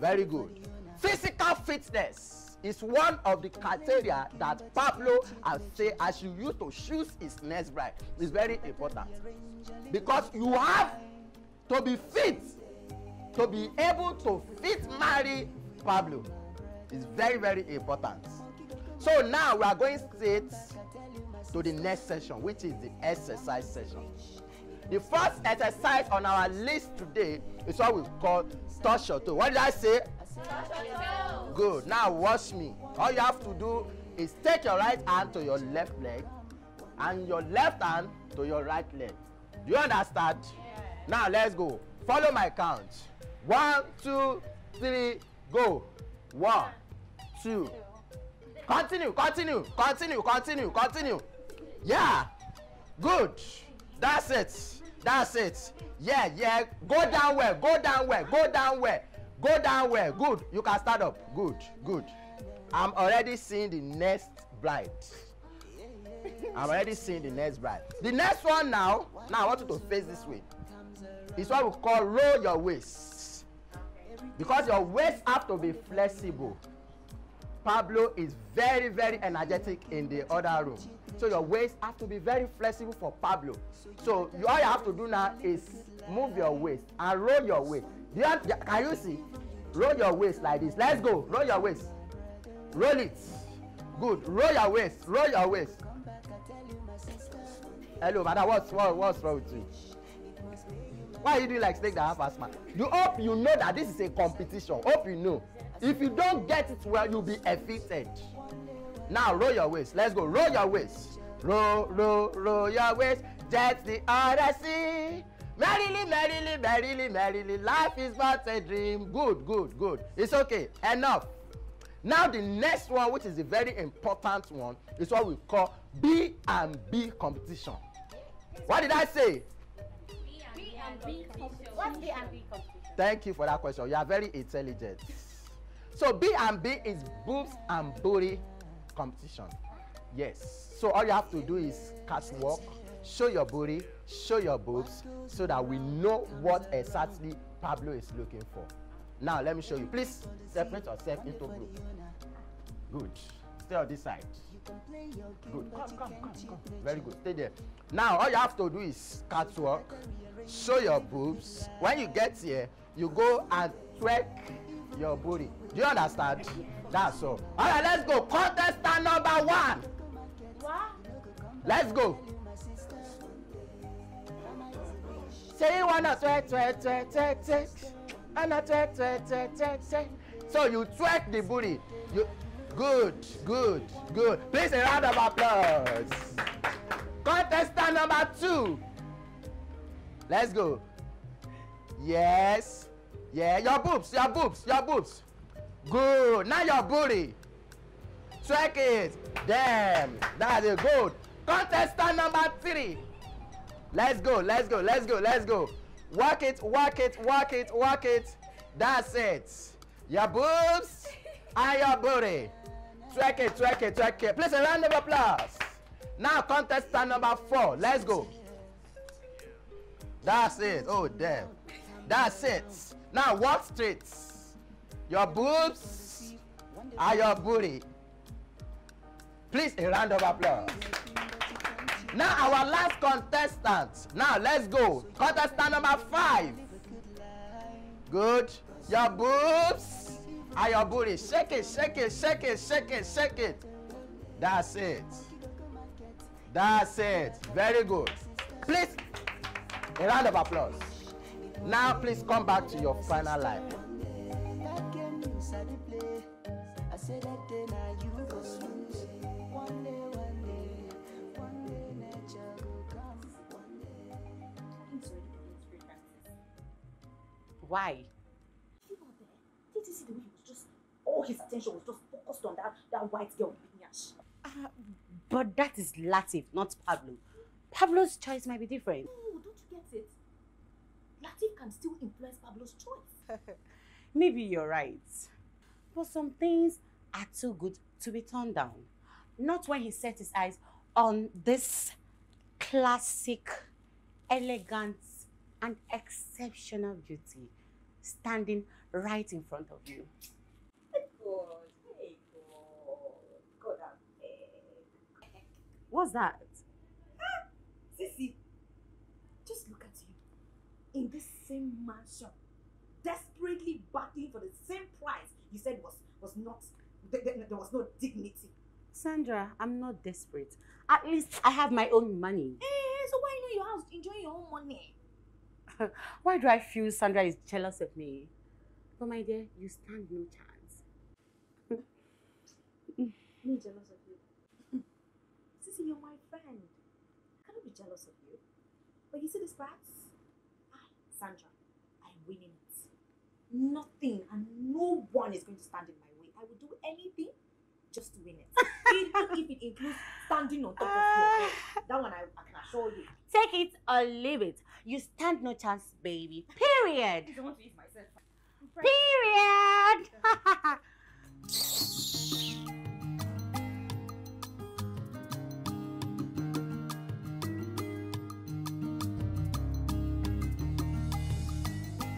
Very good. Physical fitness is one of the criteria that Pablo has said I should use to choose his next bride. It's very important. Because you have to be fit to be able to fit marry Pablo. It's very, very important. So now we are going straight to the next session, which is the exercise session. The first exercise on our list today is what we call Toshoto. What did I say? Toshoto. Good. Now watch me. All you have to do is take your right hand to your left leg and your left hand to your right leg. Do you understand? Yeah. Now let's go. Follow my count. 1, 2, 3, go. 1, 2. Continue. Yeah. Good. That's it. That's it. Yeah. Go down well. Go down well. Good. You can start up. Good. I'm already seeing the next bride. The next one now. Now I want you to face this way. It's what we call roll your waist. Because your waist have to be flexible. Pablo is very, very energetic in the other room. So your waist have to be very flexible for Pablo. So all you have to do now is move your waist and roll your waist. Can you see? Roll your waist like this. Let's go. Roll your waist. Roll it. Good. Roll your waist. Hello, madam. What's wrong with you? Why are you doing like snake that half ass man? You hope you know that this is a competition. Hope you know. If you don't get it well, you'll be defeated. Now roll your waist. Let's go. Roll your waist. Roll your waist. That's the Odyssey. Merrily. Life is but a dream. Good. It's okay. Enough. Now the next one, which is a very important one, is what we call B&B competition. What did I say? B&B competition. What's B&B competition? Thank you for that question. You are very intelligent. So B&B is boobs and booty competition. Yes. So all you have to do is catwalk, show your booty, show your boobs, so that we know what exactly Pablo is looking for. Now let me show you. Please separate yourself into group. Good. Stay on this side. Good. Come. Very good. Stay there. Now all you have to do is catwalk, show your boobs. When you get here, you go and twerk your booty. Do you understand? That's all. All right, let's go. Contestant number one. What? Let's go. Say you wanna twerk, twerk, twerk, twerk, twerk. So you twerk the booty. Good. Please a round of applause. Contestant number two. Let's go. Yes. Yeah, your boobs. Good. Now your booty. Twerk it. Damn. That's a good. Contestant number three. Let's go. Work it. That's it. Your boobs and your booty. Twerk it. Please a round of applause. Now contestant number four. Let's go. That's it. Oh damn. That's it. Now walk straight. Your boobs and your booty. Please a round of applause. Now our last contestant. Now let's go. Contestant number five. Good. Your boobs and your booty. Shake it. That's it. Very good. Please a round of applause. Now please come back to your final line. Why? He was there. Did you see the way he was just, all his attention was just focused on that white girl with Nyash? But that is Latif, not Pablo. Pablo's choice might be different. No, don't you get it? Latif can still influence Pablo's choice. Maybe you're right. But some things are too good to be turned down. Not when he set his eyes on this classic, elegant, and exceptional beauty standing right in front of you. God. What's that? Sissy, just look at you. In this same mansion, desperately battling for the same prize you said was not, there was no dignity. Sandra, I'm not desperate. At least I have my own money. So why not your house? Enjoy your own money. Why do I feel Sandra is jealous of me? But my dear, you stand no chance. Me jealous of you? Sissy, you're my friend. I cannot be jealous of you. But you see this prize? Sandra, I'm winning it. Nothing and no one is going to stand in my way. I will do anything just to win it. Even if it includes standing on top of your head. That one I can assure you. Take it or leave it. You stand no chance, baby. Period. I don't want to eat myself. Period.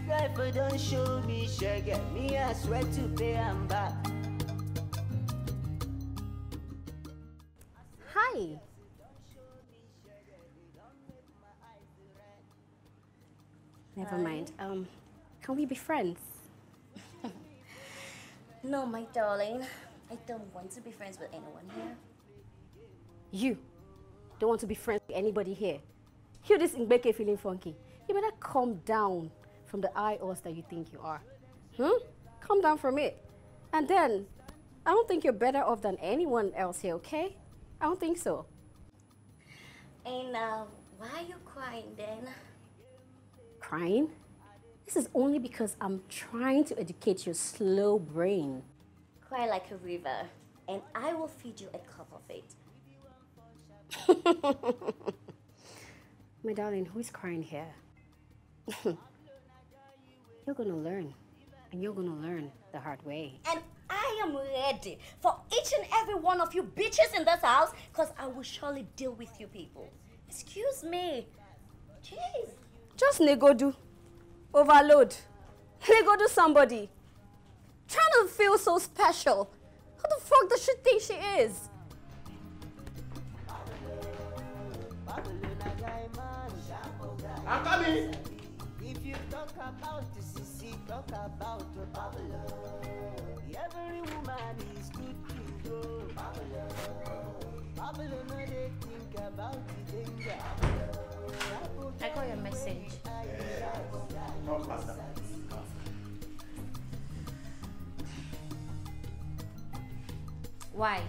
Driver, don't show me share. Get me, I swear to pay and back. Hi. Never mind. Can we be friends? No, my darling. I don't want to be friends with anyone here. You don't want to be friends with anybody here. Hear this Ngbeke feeling funky. You better calm down from the I-Os that you think you are. Calm down from it. And then, I don't think you're better off than anyone else here, okay? I don't think so. And why are you crying then? Crying? This is only because I'm trying to educate your slow brain. cry like a river, and I will feed you a cup of it. My darling, who's crying here? You're gonna learn, and you're gonna learn the hard way. And I am ready for each and every one of you bitches in this house, because I will surely deal with you people. Excuse me. Jeez. Just negodu. Overload. Negodu somebody. Trying to feel so special. Who the fuck does she think she is? I'm coming! If you talk about the Sissy, talk about the Babalawo. Every woman is good to go. Babalawo. Babalawo, no, they think about the danger. I got your message. Yeah. Talk faster. Why?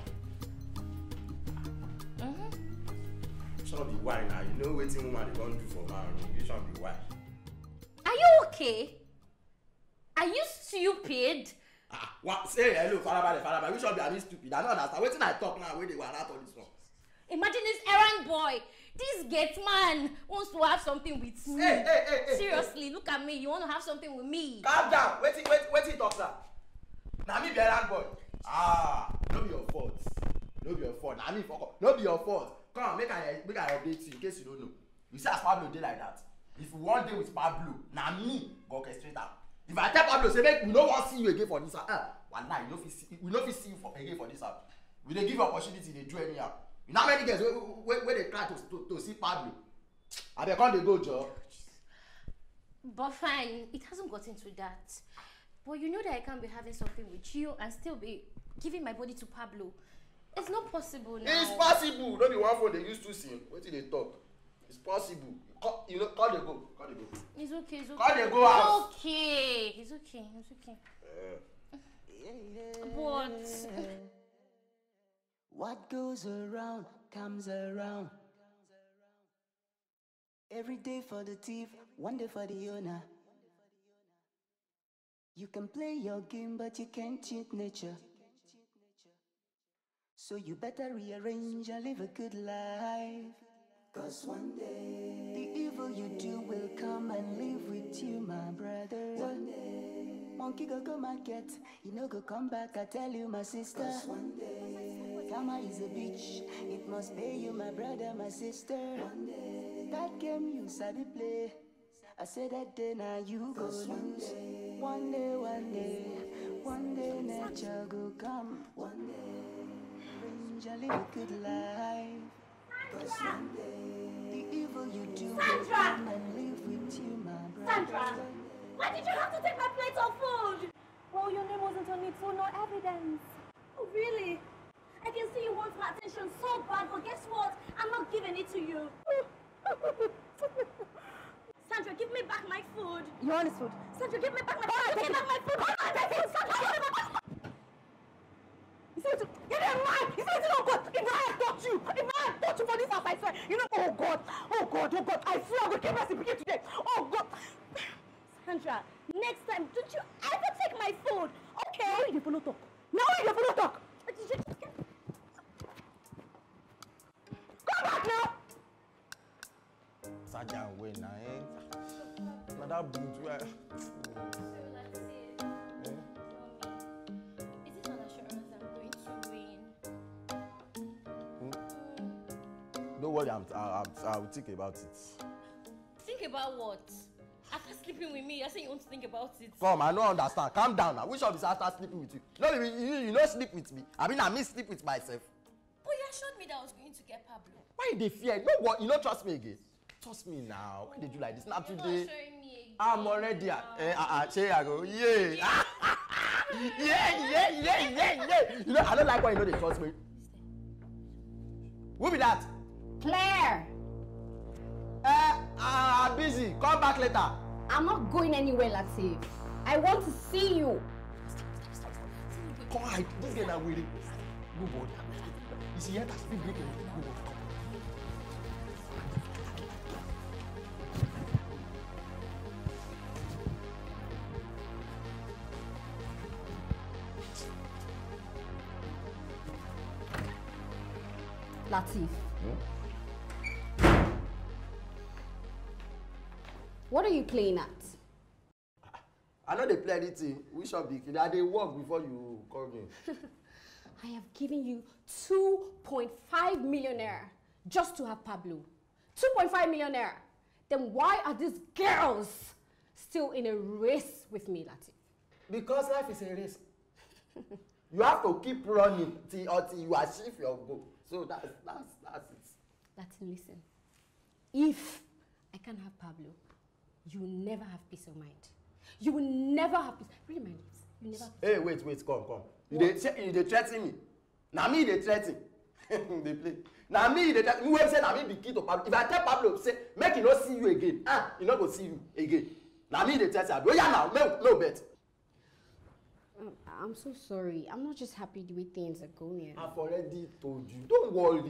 Mm-hmm. Shall be why now. You know waiting woman they don't do for marriage. You shall be why. Are you okay? Are you stupid? Ah, what? Say hello, Farabari. We shall be stupid. I know that's waiting I talk now where they were out on this one. Imagine this errand boy. This gate man wants to have something with me. Hey. Seriously, look at me. You want to have something with me? Calm down. Wait, doctor. Now me be errand boy. Ah, no be your fault. No be your fault. I mean, fuck up. No be your fault. Come, make I update you in case you don't know. You see, as Pablo did like that. If you one day with Pablo, now me go straight down. If I tell Pablo, say, make we no want to see you again for this hour. One night, we no fit see you again for this hour. We dey give opportunity, they do anyhow. You know how many guys where they try to see Pablo? I beg on they go, Joe. But fine, it hasn't gotten to that. But you know that I can't be having something with you and still be giving my body to Pablo. It's not possible now. It's possible. Don't be one for they used to sing. Wait till they talk. It's possible. You know, call they go. It's okay. It's okay. Call they go out. It's okay. It's okay. But what goes around comes around. Every day for the thief, one day for the owner. You can play your game, but you can't cheat nature. So you better rearrange and live a good life. Cause one day, the evil you do will come and live with you, my brother. One day, monkey go go market, you know go come back, I tell you, my sister. Cause one day, karma is a bitch, it must pay you, my brother, my sister. One day, that game you sabi play. I said that day now you go lose. One day nature go come. One day, bring you live a good life. Cause one day, the evil you do will come and live with you, my brother. Sandra, why did you have to take my plate of food? Well, your name wasn't on it, so no evidence. Oh, really? I can see you want my attention so bad, but guess what? I'm not giving it to you. Sandra, give me back my food. Your honest food. Sandra, give me back my food. Give me back my food. Sandra, you said to get a man. You said to oh God. If I touch you, for this house, I swear. You know, oh God. I swear I will give mercy begin today. Oh God. Sandra, next time, don't you ever take my food, okay? Now you follow talk. Come back now. Sajan way na eh. Na that buju eh. So let's see. Yeah. Is it an assurance I'm going to win? Don't worry, I'll think about it. Think about what? After sleeping with me, you're saying you want to think about it. Come, I don't understand. Calm down now. Which of us after sleeping with you? No, you don't sleep with me. I mean, I may sleep with myself. But you assured me that I was going to get Pablo. Why they fear? You know what? You don't trust me again. Trust me now. Why did you like this? Not today. Me I'm already. Yeah. You know, I don't like why you know they trust me. Who be that? Claire. I'm busy. Come back later. I'm not going anywhere, Latif. I want to see you. Stop. Come on, this girl is waiting. Nobody. You see, yet I speak Greek. Nobody. Latif. Hmm? What are you playing at? I know they play anything. We shall be kidding. I did work before you call me. I have given you 2.5 millionaire just to have Pablo. 2.5 millionaire. Then why are these girls still in a race with me, Latif? Because life is a race. You have to keep running till you achieve your goal. So that's it. Latif, listen. If I can't have Pablo, you will never have peace of mind. You will never have peace. Read my lips. You never have peace. Hey, wait, come. You they threaten me. Now me they threaten. They play. Now me they threaten. You will say now me be key to Pablo. If I tell Pablo, say make him not see you again. Ah, he not go see you again. Now me they threaten. Oh yeah, now no bet. I'm so sorry. I'm not just happy the way things are going. I've already told you. Don't worry.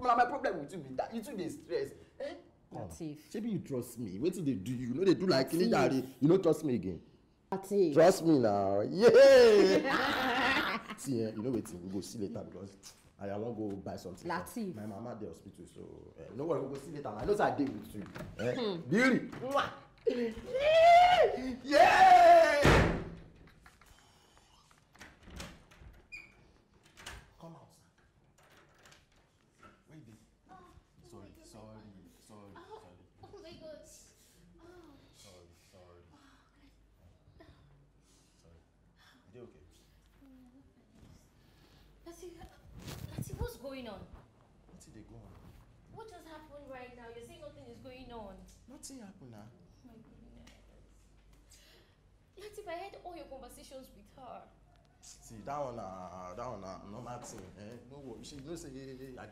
My problem with you is that you too be stressed. Eh? Latif. Maybe you trust me. Wait till they do you. You know they do like me. You don't trust me again. Latif. Trust me now. Yeah. See, you know wait till we go see later because I won't go buy something. Latif. My mama at the hospital, so no one will go see later. I know that I did with you. Eh? Beauty. Yeah. Nothing happened now. Oh my goodness. Latif, I heard all your conversations with her. See, that one, no matter. Eh? No worry. She knows I deal with you now.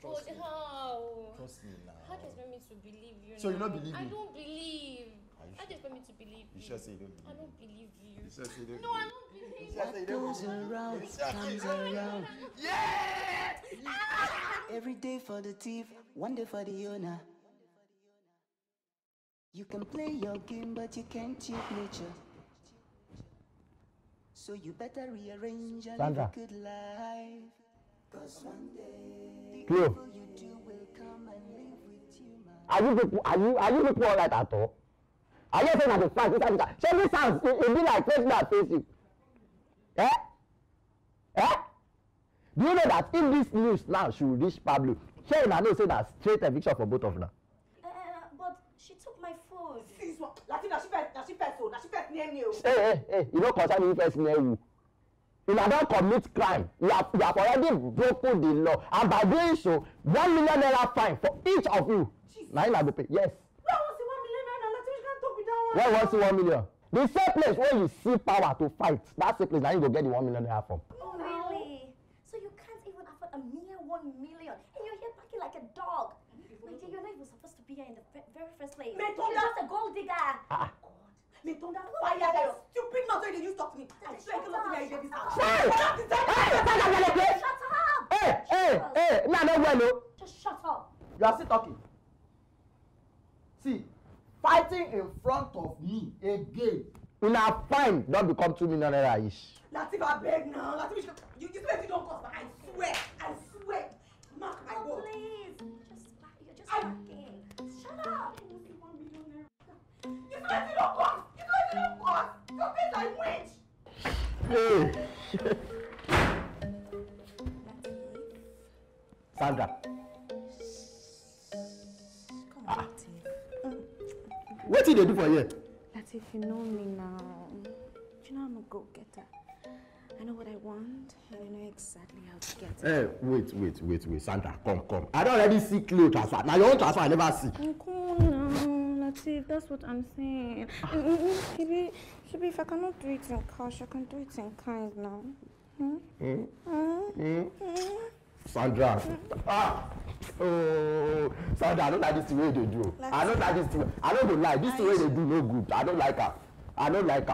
Trust me. How? Trust me now. How does me to believe you? So now? You don't believe me? I don't believe. How does me to believe you? You sure say you don't believe? I don't believe you. You sure say you don't believe? No, I don't believe you. What goes around comes around. Yeah! Every day for the thief, one day for the owner. You can play your game, but you can't cheat nature. So you better rearrange and live a good life. Because one day, the people you do will come and live with you, man. Are you people all right at all? Are you saying that the fact is that? So this sounds, it be like person that face you. Eh? Eh? Do you know that if this news now should reach Pablo, Shane and I know say that straight eviction for both of them. She took my phone. Sis, what? She first near me. Hey, you don't concern me first near you. You don't commit crime. You have already broken the law. And by doing so, $1 million fine for each of you. Now you have to pay. Yes. Where was the $1 million? Let me can't talk with that one. Where was the $1 million? The same place where you see power to fight. That's the place that you go get the $1 million from. Oh, really? So you can't even afford a mere $1 million. And you're here packing like a dog. Nigeria, you're not even supposed to be here in the very first place. You're just a gold digger. Ah. Metonda, why are you stupid? Not only you talk to me. I swear to God, you this house. Shut up! Hey! Me, I don't want no. Just shut up. You are still talking. See, fighting in front of me again. In our fine, don't become $2 million ish. Latif, I beg now. Latif, you swear you don't cost, but I swear. Mark my word. Please. Shut up! You guys don't cost! Your face like witch! Sandra. Come on, Latif. What did they do for you? Latif, you know me now. You know I'm a go-getter. I know what I want, and I know exactly how to get it. Hey, wait, Sandra, come. I don't already see Claire transfer. Now your own transfer I never see. Oh, come now, Latif, that's what I'm saying. Maybe if I cannot do it in cash, I can do it in kind now. Sandra. Ah! Oh, Sandra, I don't like this the way they do. This the way they do no good. I don't like her. Come. I don't like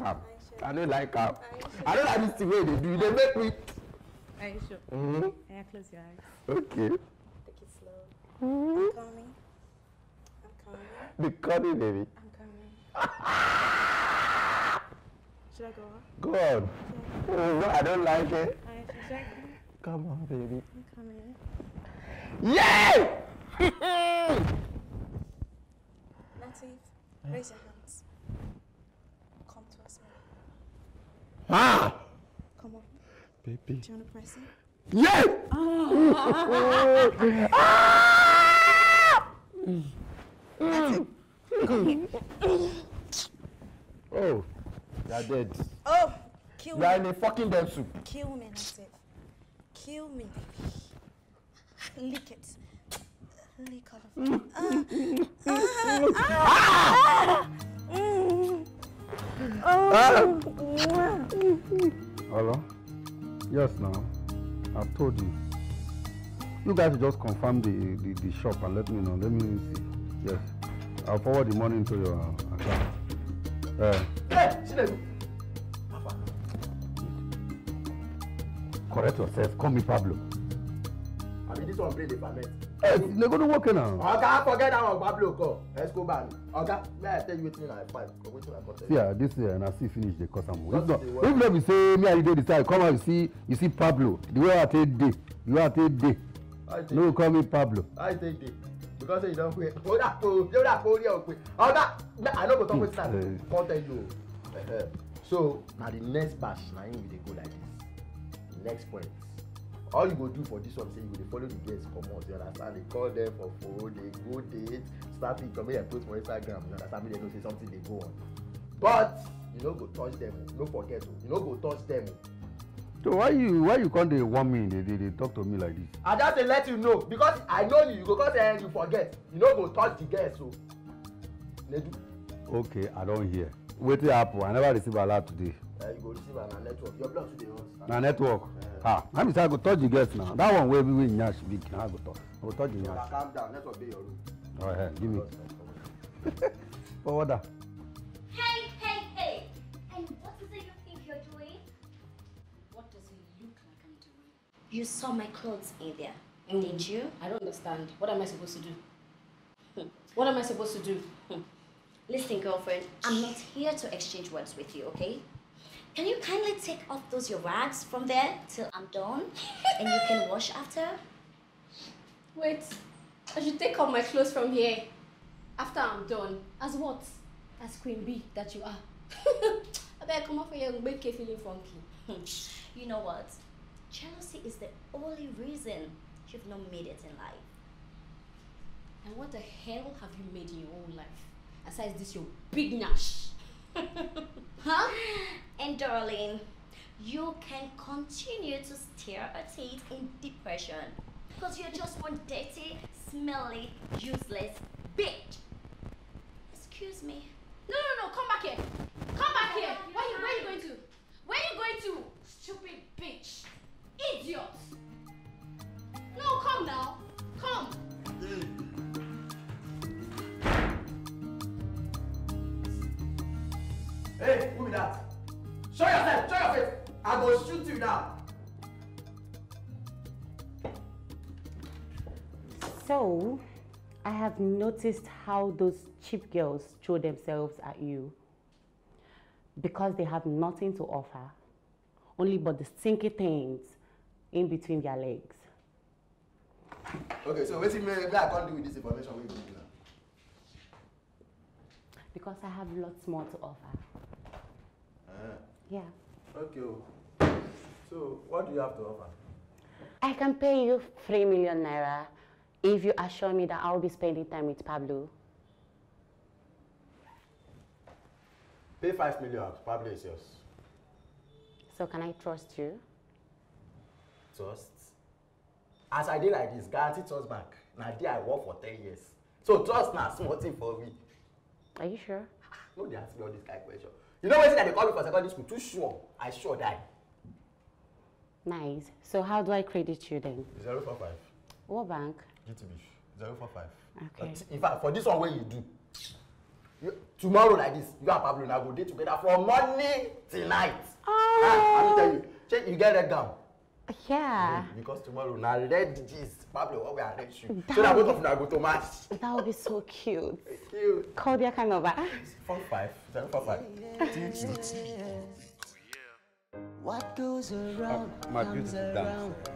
her. I don't like this the way they do. They make me. Are you sure? Mm-hmm. Can I close your eyes? Okay. Take it slow. Mm-hmm. I'm coming. Be coming, baby. I'm coming. Should I go on? Go on. Yeah. Oh, I don't like it. Should I go? Come on, baby. I'm coming. Yeah! Latif, raise your hands. Come to us, man. Ah! Come on. Baby. Do you want to press it? Yeah! Oh. Ah! Latif, come here. Oh, you're dead. Oh, kill me. You're in a fucking damn soup. Kill me, Latif. Kill me, baby. Lick it. Lick off. Hello? Yes, now. I've told you. You guys just confirm the shop and let me know. Let me see. Yes. I'll forward the money into your account. Hey, she let go. Correct yourself. Call me Pablo. I mean, this one play the permit. Hey, they're going to work now. Okay, forget that one, Pablo. Go. Let's go back. Okay, may I tell you waiting at 5? Yeah, this year, and I see finish the custom. If not, we say, me, I did this time. Come and you see Pablo. The way I take day. You are take day. No, call me Pablo. I take day. Because you don't quit. Hold up, I don't go talk with Stanley. Can't tell you. So, now the next batch, now you will go like this. Next point. All you go do for this one, say you will follow the guests, come on, you understand? They call them for food, they go date, start to come here and post for Instagram, you understand me? They don't say something, they go on. But you don't go touch them, don't forget, you don't go touch them. So why you can't they want me? They talk to me like this. I just let you know, because I know you go say you forget. You don't go touch the guests, so they do. Okay, I don't hear. Wait till Apple, I never receive a lot today. You go receive a network. Your blog today was. Na network. Ah, I'm saying I go touch the guest now. That one where we nyash big. I go touch. I go touch the nyash. Calm down. Network be your room. All right, give me. Order. Hey, hey, hey! And what is it you think you're doing? What does it look like I'm doing? You saw my clothes in there, did you? I don't understand. What am I supposed to do? What am I supposed to do? Listen, girlfriend. I'm not here to exchange words with you, okay? Can you kindly take off your rags from there till I'm done and you can wash after? Wait, I should take off my clothes from here after I'm done? As what? As Queen Bee that you are. I better come off here and make you feeling funky. You know what? Jealousy is the only reason you've not made it in life. And what the hell have you made in your own life? Aside this, your big nash. Huh? And darling, you can continue to stare at it in depression because you're just one dirty, smelly, useless bitch. Excuse me. No, come back here. Come back here. Where are you going to? Where are you going to? Stupid bitch. Idiot. No, come now. Come. Hey, who is that? Show yourself! Show your face! I will shoot you now! So, I have noticed how those cheap girls throw themselves at you because they have nothing to offer, only but the stinky things in between their legs. Okay, so what's it mean that I can't do with this information? What do you do now? Because I have lots more to offer. Yeah. Okay. So, what do you have to offer? I can pay you 3 million naira if you assure me that I'll be spending time with Pablo. Pay 5 million. Pablo is yours. So, can I trust you? Trust? As I did like this, guarantee trust back. Now, there I work for 10 years. So, trust now, small thing for me. Are you sure? No, they ask me all this kind of question. You know what they call me for secondary school? Too sure. I sure die. Nice. So how do I credit you then? 045. What bank? GTB. 045. Okay. In fact, for this one, what you do? Tomorrow like this, you and Pablo and I will date together from morning till night. Oh. I'm telling you. Check, you get that down. Yeah. Because tomorrow now red jeans. Pablo, what we are red shoes. So that both of them go to match. That would be so cute. Cute. Call their kind of 45. 045. What goes around my beautiful around. Dance.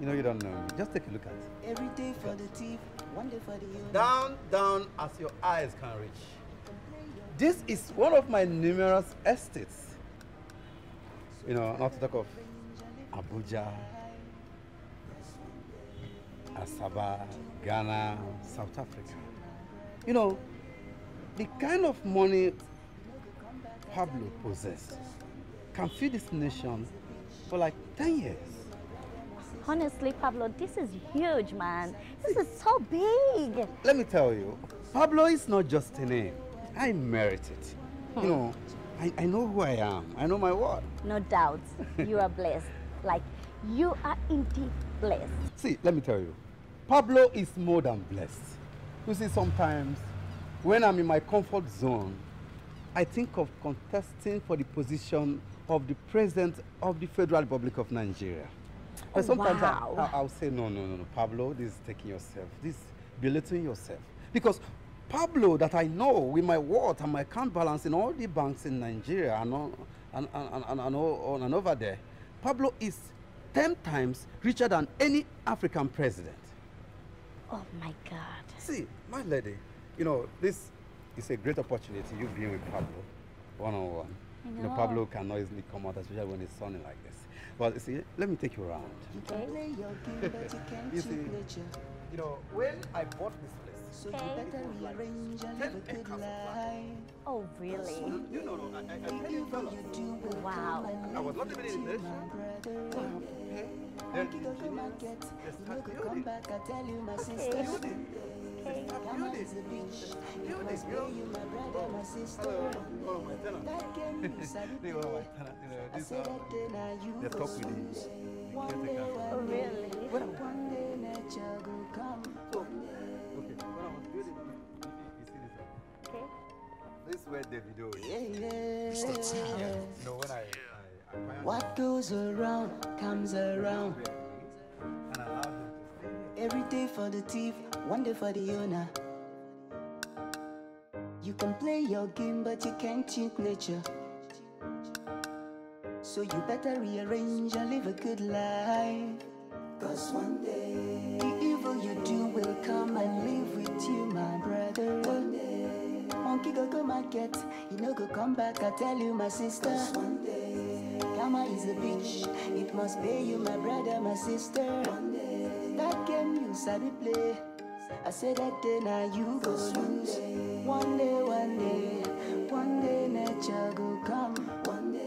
You know you don't know me. Just take a look at it. Every day for the thief, one day for the youth. Down, down as your eyes can reach. This is one of my numerous estates. You know, not to talk of Abuja, Asaba, Ghana, South Africa. You know, the kind of money Pablo possessed can feed this nation for like 10 years. Honestly, Pablo, this is huge, man. This is so big. Let me tell you, Pablo is not just a name. I merit it. You know, I know who I am. I know my worth. No doubt. You are blessed. Like, you are indeed blessed. See, let me tell you, Pablo is more than blessed. You see, sometimes when I'm in my comfort zone, I think of contesting for the position of the President of the Federal Republic of Nigeria. But sometimes I'll say, no, Pablo, this is taking yourself, this is belittling yourself. Because Pablo that I know with my worth and my account balance in all the banks in Nigeria and over there, Pablo is 10 times richer than any African president. Oh my God. See, my lady, you know, this is a great opportunity you've been with Pablo, one-on-one. You know, Pablo can noisily come out, especially when it's sunny like this. But you see, let me take you around. Okay. You see, you know, when I bought this place, so you better rearrange a little bit of land. Oh, really? You know, I wow. I was not even in this. Then you come back, I tell you, my sister. This is where Davido is. What goes around comes around. Every day for the thief, one day for the owner. You can play your game, but you can't cheat nature. So you better rearrange and live a good life. Cause one day, the evil you do will come and live with you, my brother. One day, monkey go market, you know go come back, I tell you, my sister. Cause one day, karma is a bitch, it must pay you, my brother, my sister. One day, that game you sabi play, I say that day now you go lose. One day, one day, one day nature go come. One day.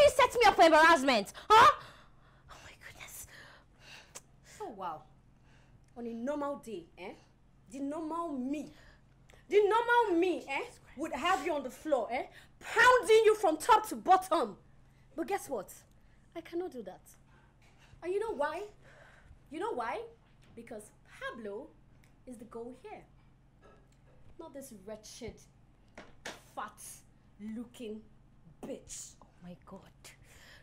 Why you set me up for embarrassment? Huh? Oh my goodness. Oh wow. On a normal day, eh? The normal me, eh? Would have you on the floor, eh? Pounding you from top to bottom. But guess what? I cannot do that. And you know why? You know why? Because Pablo is the goal here. Not this wretched, fat-looking bitch. Oh my God.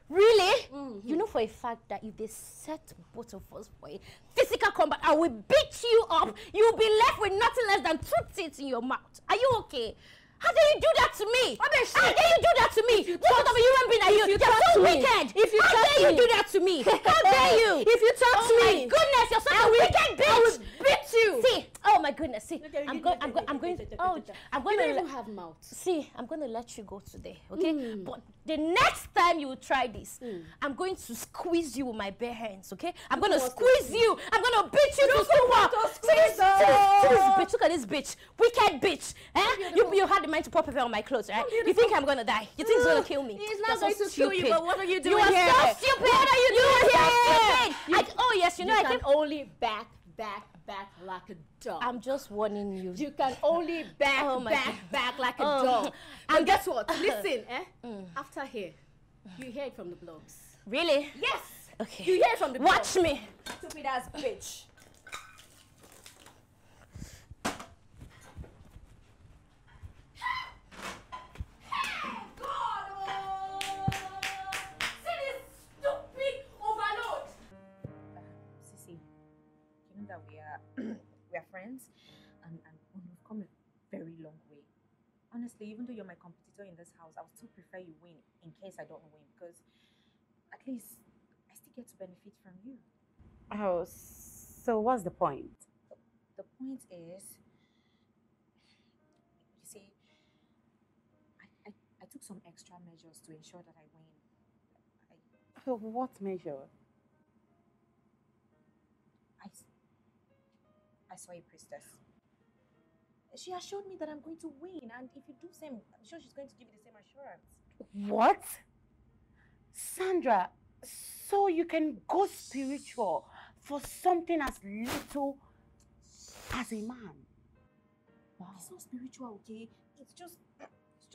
Really? Mm-hmm. You know for a fact that if they set both of us for a physical combat, I will beat you up. You'll be left with nothing less than 2 teeth in your mouth. Are you okay? How dare you do that to me? How dare you do that to me? What sort of a human being are you? You're so wicked. How dare you do that to me? How dare you? If you touch me. Oh my goodness, you're such a wicked bitch. I will beat you. See, oh my goodness, see. I'm going to. You don't even have mouth. See, I'm going to let you go today, okay? But the next time you try this, I'm going to squeeze you with my bare hands, okay? I'm going to squeeze you. I'm going to beat you to school. See this bitch. Look at this bitch. Wicked bitch. You had mind to pop pepper on my clothes, right? You think I'm gonna die? You think it's gonna kill me? He's not going to kill you, but what are you doing? You are so stupid! What are you doing here? Oh yes, you know I can only back like a dog. I'm just warning you. You can only back like a dog. And guess what? Listen, after here, you hear it from the blogs. Really? Yes. Okay. You hear it from the blogs. Watch me. Stupid ass bitch. We are friends, and we've come a very long way. Honestly, even though you're my competitor in this house, I would still prefer you win in case I don't win, because at least I still get to benefit from you. Oh, so what's the point? The point is, you see, I took some extra measures to ensure that I win. So what measure? I saw a priestess. She assured me that I'm going to win, and if you do the same, I'm sure she's going to give you the same assurance. What? Sandra, so you can go spiritual for something as little as a man? Wow. It's not spiritual, okay? It's just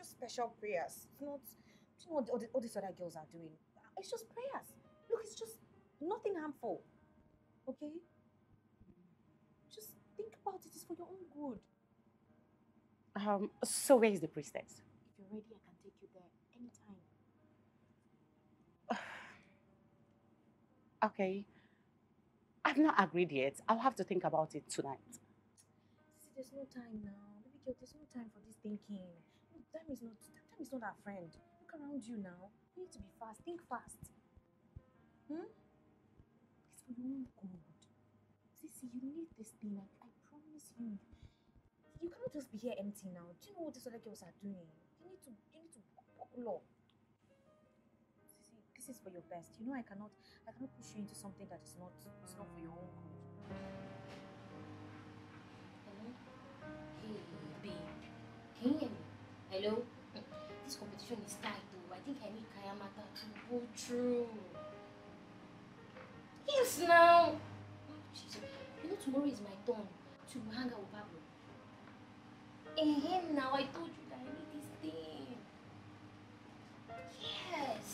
special prayers. It's not, you know, what all these other girls are doing. It's just prayers. Look, it's just nothing harmful, okay? Think about it, it's for your own good. So where is the priestess? If you're ready, I can take you there anytime. Okay. I've not agreed yet. I'll have to think about it tonight. See, there's no time now. Baby girl, there's no time for this thinking. Time is not our friend. Look around you now. You need to be fast. Think fast. It's for your own good. Sissy, you need this thing, I promise you. You cannot just be here empty now. Do you know what these other girls are doing? You need to buckle up. Sissy, this is for your best. You know I cannot push you into something that is not for your own good. Hello? Hey, babe. Can you hear me? Hello? This competition is tight though. I think I need Kayamata to go through. Yes now! You know, tomorrow is my turn to hang out with Pablo. And him now, I told you that I need this thing. Yes.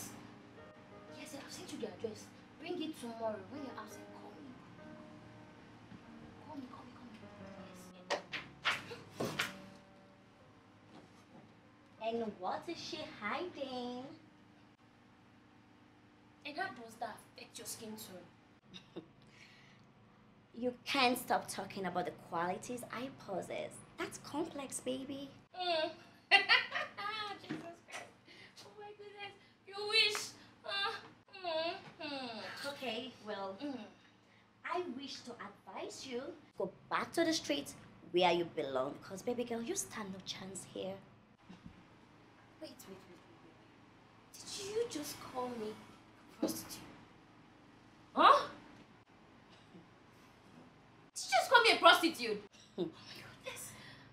Yes, I've sent you the address. Bring it tomorrow. When you're absent, call me. Call me. Yes. And what is she hiding? And how does that affect your skin tone? You can't stop talking about the qualities I possess. That's complex, baby. Jesus Christ. Oh my goodness. You wish. Okay, well, I wish to advise you go back to the streets where you belong. Because, baby girl, you stand no chance here. Wait. Did you just call me a prostitute? Huh? A prostitute. Oh my goodness.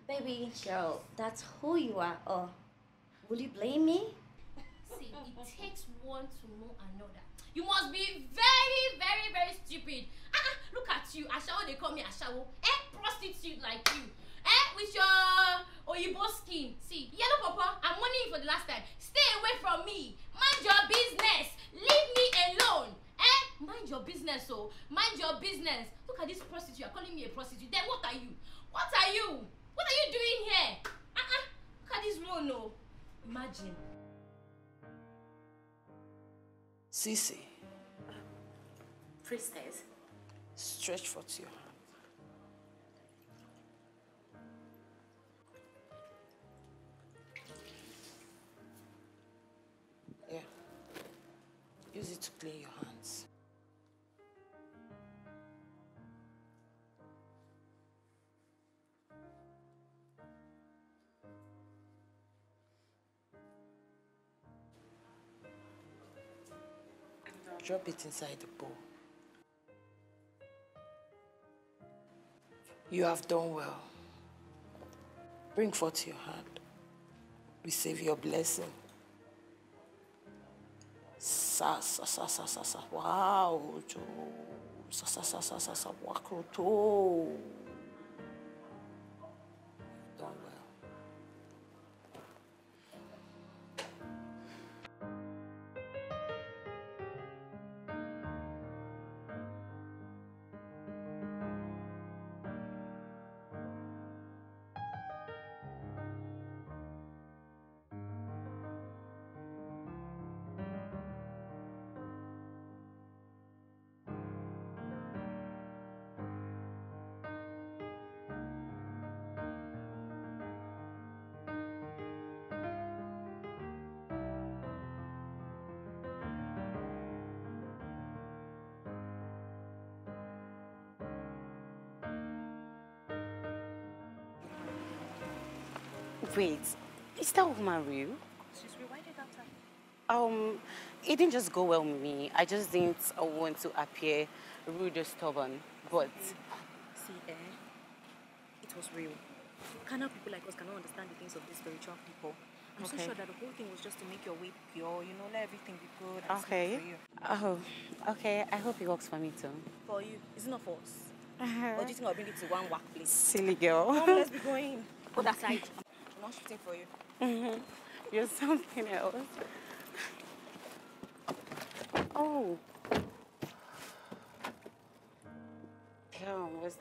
Baby girl, that's who you are. Oh, will you blame me? See, thing. It takes one to know another. You must be very stupid. Look at you, Ashawo. They call me Ashawo. Prostitute like you. With your Oyibo skin. See, yellow papa, I'm warning you for the last time. Stay away from me. Mind your business. Leave me alone. Mind your business, oh. Mind your business. Look at this prostitute. You're calling me a prostitute. Then what are you? What are you? What are you doing here? Look at this loan, oh. Imagine. Sissy. Priestess. Stretch for you. Yeah. Use it to clean your hands. Drop it inside the bowl. You have done well. Bring forth your hand. Receive your blessing. Sa sa sa sa sa sa wow to sa sa sa sa sa sa wakro to. Done well. Wait, is that woman real? She's rewinded after me. It didn't just go well with me. I just didn't want to appear rude or stubborn, but... See, it was real. Carnal people like us cannot understand the things of these spiritual people. I'm so sure that the whole thing was just to make your way pure, you know, let everything be good. Okay. Oh, okay. I hope it works for me too. For you? It's not for us. Or do you think I'll bring it to one workplace? Silly girl. Come, let's be going. Go that side. I'm not shooting for you. You're something else. Oh. Damn, what's...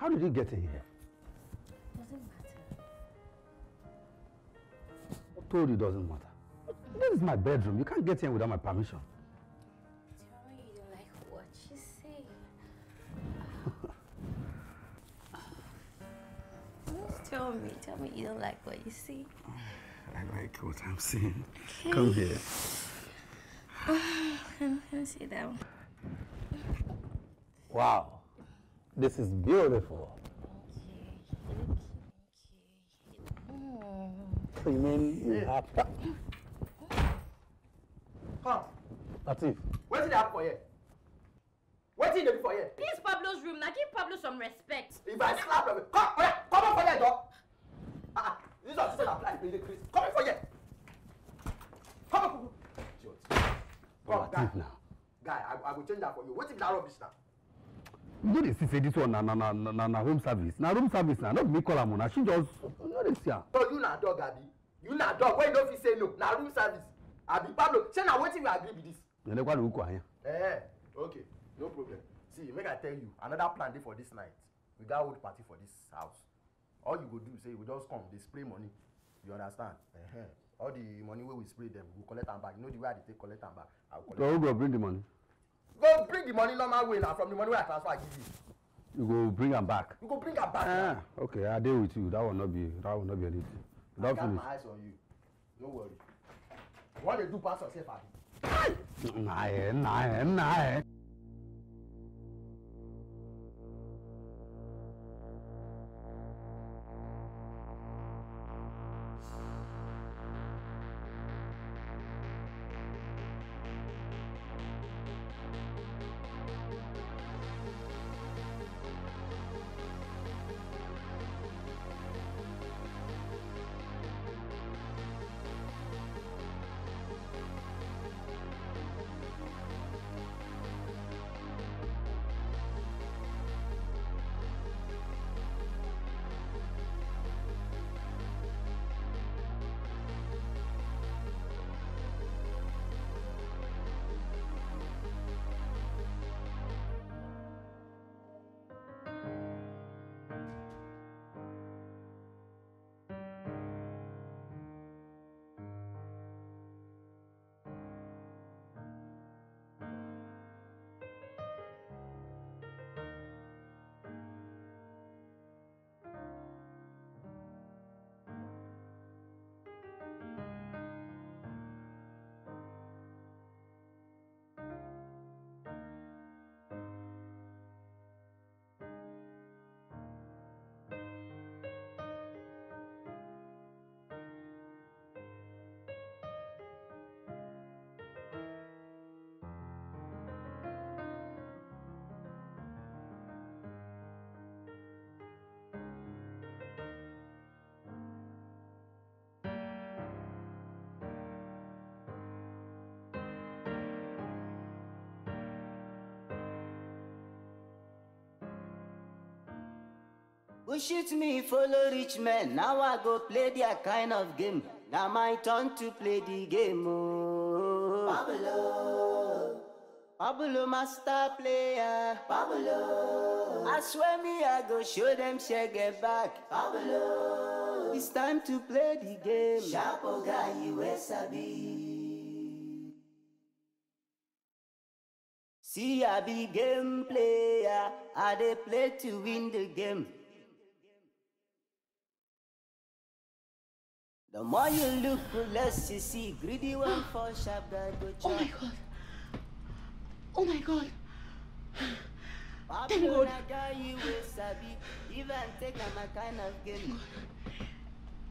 How did you get in here? Doesn't matter. I told you it doesn't matter. This is my bedroom. You can't get in without my permission. Tell me you don't like what you see. Just tell me you don't like what you see. I like what I'm seeing. Okay. Come here. Come see that one. Wow. This is beautiful. You mean you have that? Come. Latif. What did I have for you? What did you do for you? This is Pablo's room. Now give Pablo some respect. If I slap him, come on for you, dog. This is also not like Billy Chris. Come on for you. Come on. Latif now. Guy, I will change that for you. What if that rubbish now? You know they say this one na home service. Na home service na not me call am na she just you know this here. So you na dog abi? You na dog when you don't fit say no. Na room service. Abi Pablo, say na wetin we agree with this. You never look who here. Okay, no problem. See, make I tell you, another plan dey for this night. We got old party for this house. All you go do say we just come, they spray money. You understand? All the money where we spray them, we collect am back. You know the way they take collect am back. I will collect. So who go bring the money? Go bring the money normal way now from the money where I transfer I give you. You go bring them back. You go bring them back. Okay, I deal with you. That will not be anything. I got my eyes on you. Don't worry. What they do pass yourself at it. Nah. Who shoot me, follow rich men. Now I go play their kind of game. Now my turn to play the game. Oh. Pablo, Pablo master player. Pablo, I swear me I go show them shake it back. Pablo, it's time to play the game. Shapo guy, you sabi. See I be game player. I dey play to win the game. The more you look, the less you see. Greedy one for sharp that go. Oh my god! Oh my god! Thank God!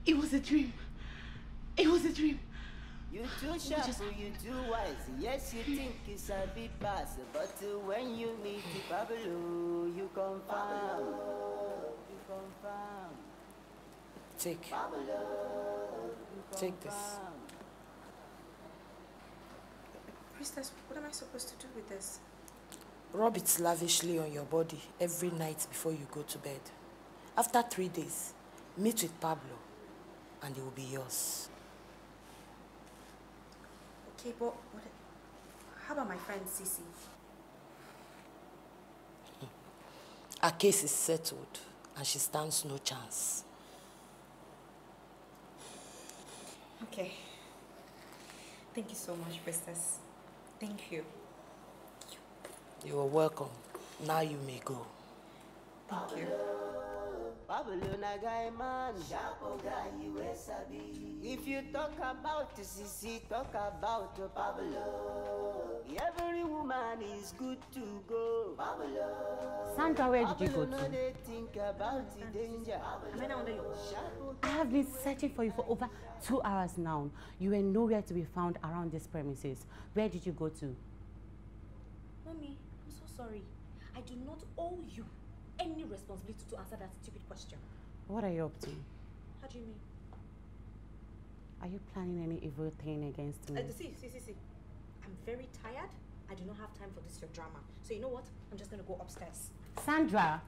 It was a dream. It was a dream. You too sharp, you too wise. Yes, you think it's a big pass, but when you meet Pablo, you confirm. You confirm. Take. Take this. Priestess, what am I supposed to do with this? Rub it lavishly on your body every night before you go to bed. After 3 days, meet with Pablo, and it will be yours. Okay, but what, how about my friend Sissy? Her case is settled, and she stands no chance. Okay. Thank you so much, Priestess. Thank you. You are welcome. Now you may go. Thank you. If you talk about Sissy, talk about Pablo. Every woman is good to go. Pablo. Sandra, where did you go to? I have been searching for you for over 2 hours now. You were nowhere to be found around these premises. Where did you go to? Mommy, I'm so sorry. I do not owe you any responsibility to answer that stupid question. What are you up to? How do you mean? Are you planning any evil thing against me? See. I'm very tired. I do not have time for this, your drama. So you know what? I'm just going to go upstairs. Sandra!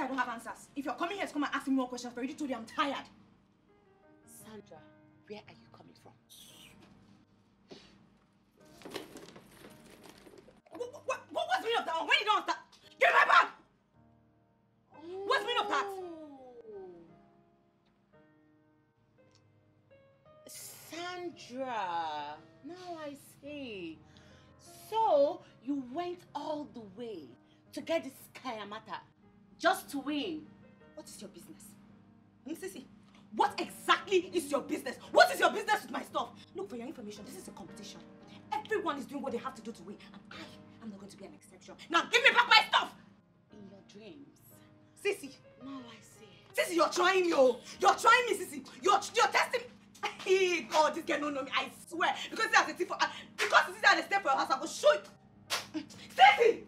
I don't have answers. If you're coming here to come and ask me more questions, but you told you I'm tired. Sandra, where are you coming from? What was the meaning of that one? When you don't start, give my back! Oh. What's the meaning of that? Sandra, now I see. So, you went all the way to get this Kayamata. Just to win. What is your business? Sissy, what exactly is your business? What is your business with my stuff? Look, for your information, this is a competition. Everyone is doing what they have to do to win. And I am not going to be an exception. Now give me back my stuff! In your dreams. Sissy. Now I see. Sissy, you're trying me, yo. You're trying me, Sissy. You're testing me. Hey, God, this girl don't know me, I swear. Because this has a tip for... Because this has a step for your house, I will show you. Sissy!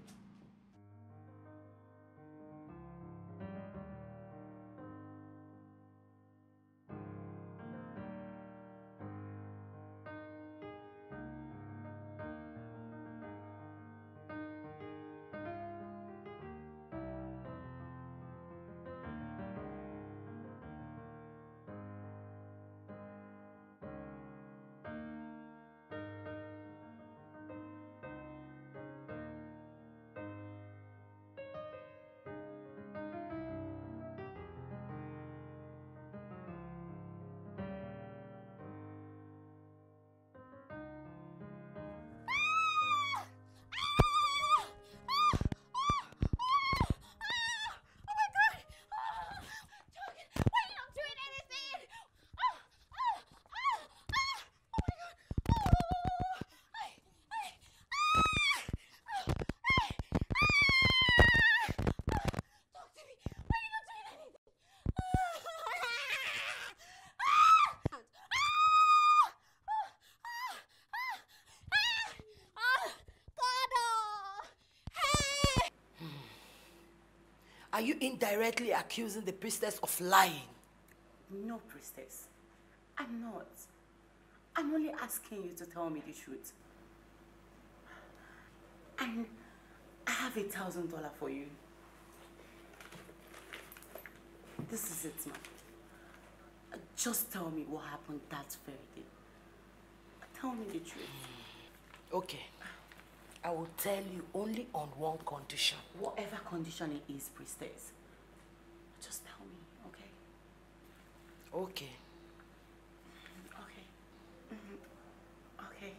Are you indirectly accusing the priestess of lying? No, priestess. I'm not. I'm only asking you to tell me the truth. And I have $1,000 for you. This is it, ma'am. Just tell me what happened that very day. Tell me the truth. Okay. I will tell you only on one condition. Whatever condition it is, priestess. Just tell me, okay? Okay. Okay. Okay.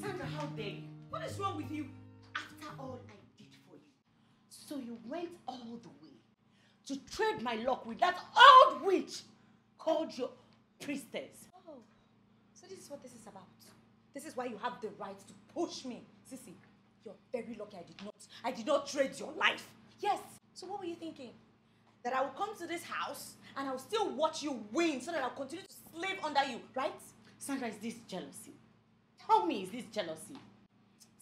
Sandra, how dare you? What is wrong with you? After all I did for you. So you went all the way to trade my luck with that old witch called your priestess. Oh, so this is what this is about. This is why you have the right to push me. Sissy, you're very lucky I did not trade your life. Yes, so what were you thinking? That I will come to this house and I will still watch you win so that I'll continue to slave under you, right? Sandra, is this jealousy? Tell me, is this jealousy?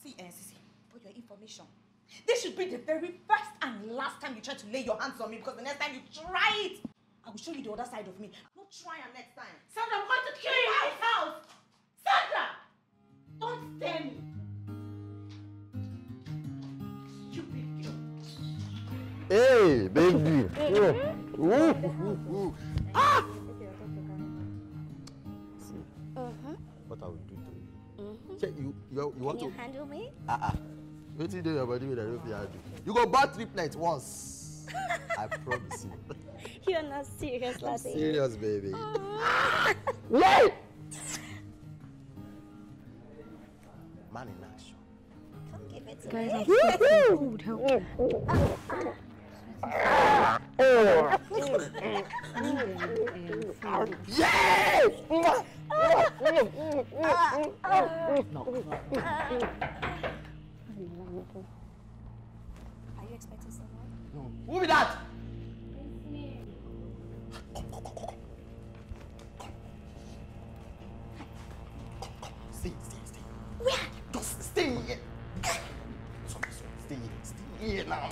See, Sissy, for your information, this should be the very first and last time you try to lay your hands on me, because the next time you try it, I will show you the other side of me. Don't try her next time. Sandra, I'm going to kill you in my house! Sandra! Don't stare me! Stupid girl. Hey, baby! Ah! What I will do to you? Check you want to handle me? Wait till you about doing that. You go back 3 nights once. I promise you. You're not serious, Latif. Serious, baby. Wait! Man in action. Come give it to guys, me. Yes! Are you expecting someone? No. Who be that? It's me. Stay. Where? Just stay here. Sorry. Stay here now.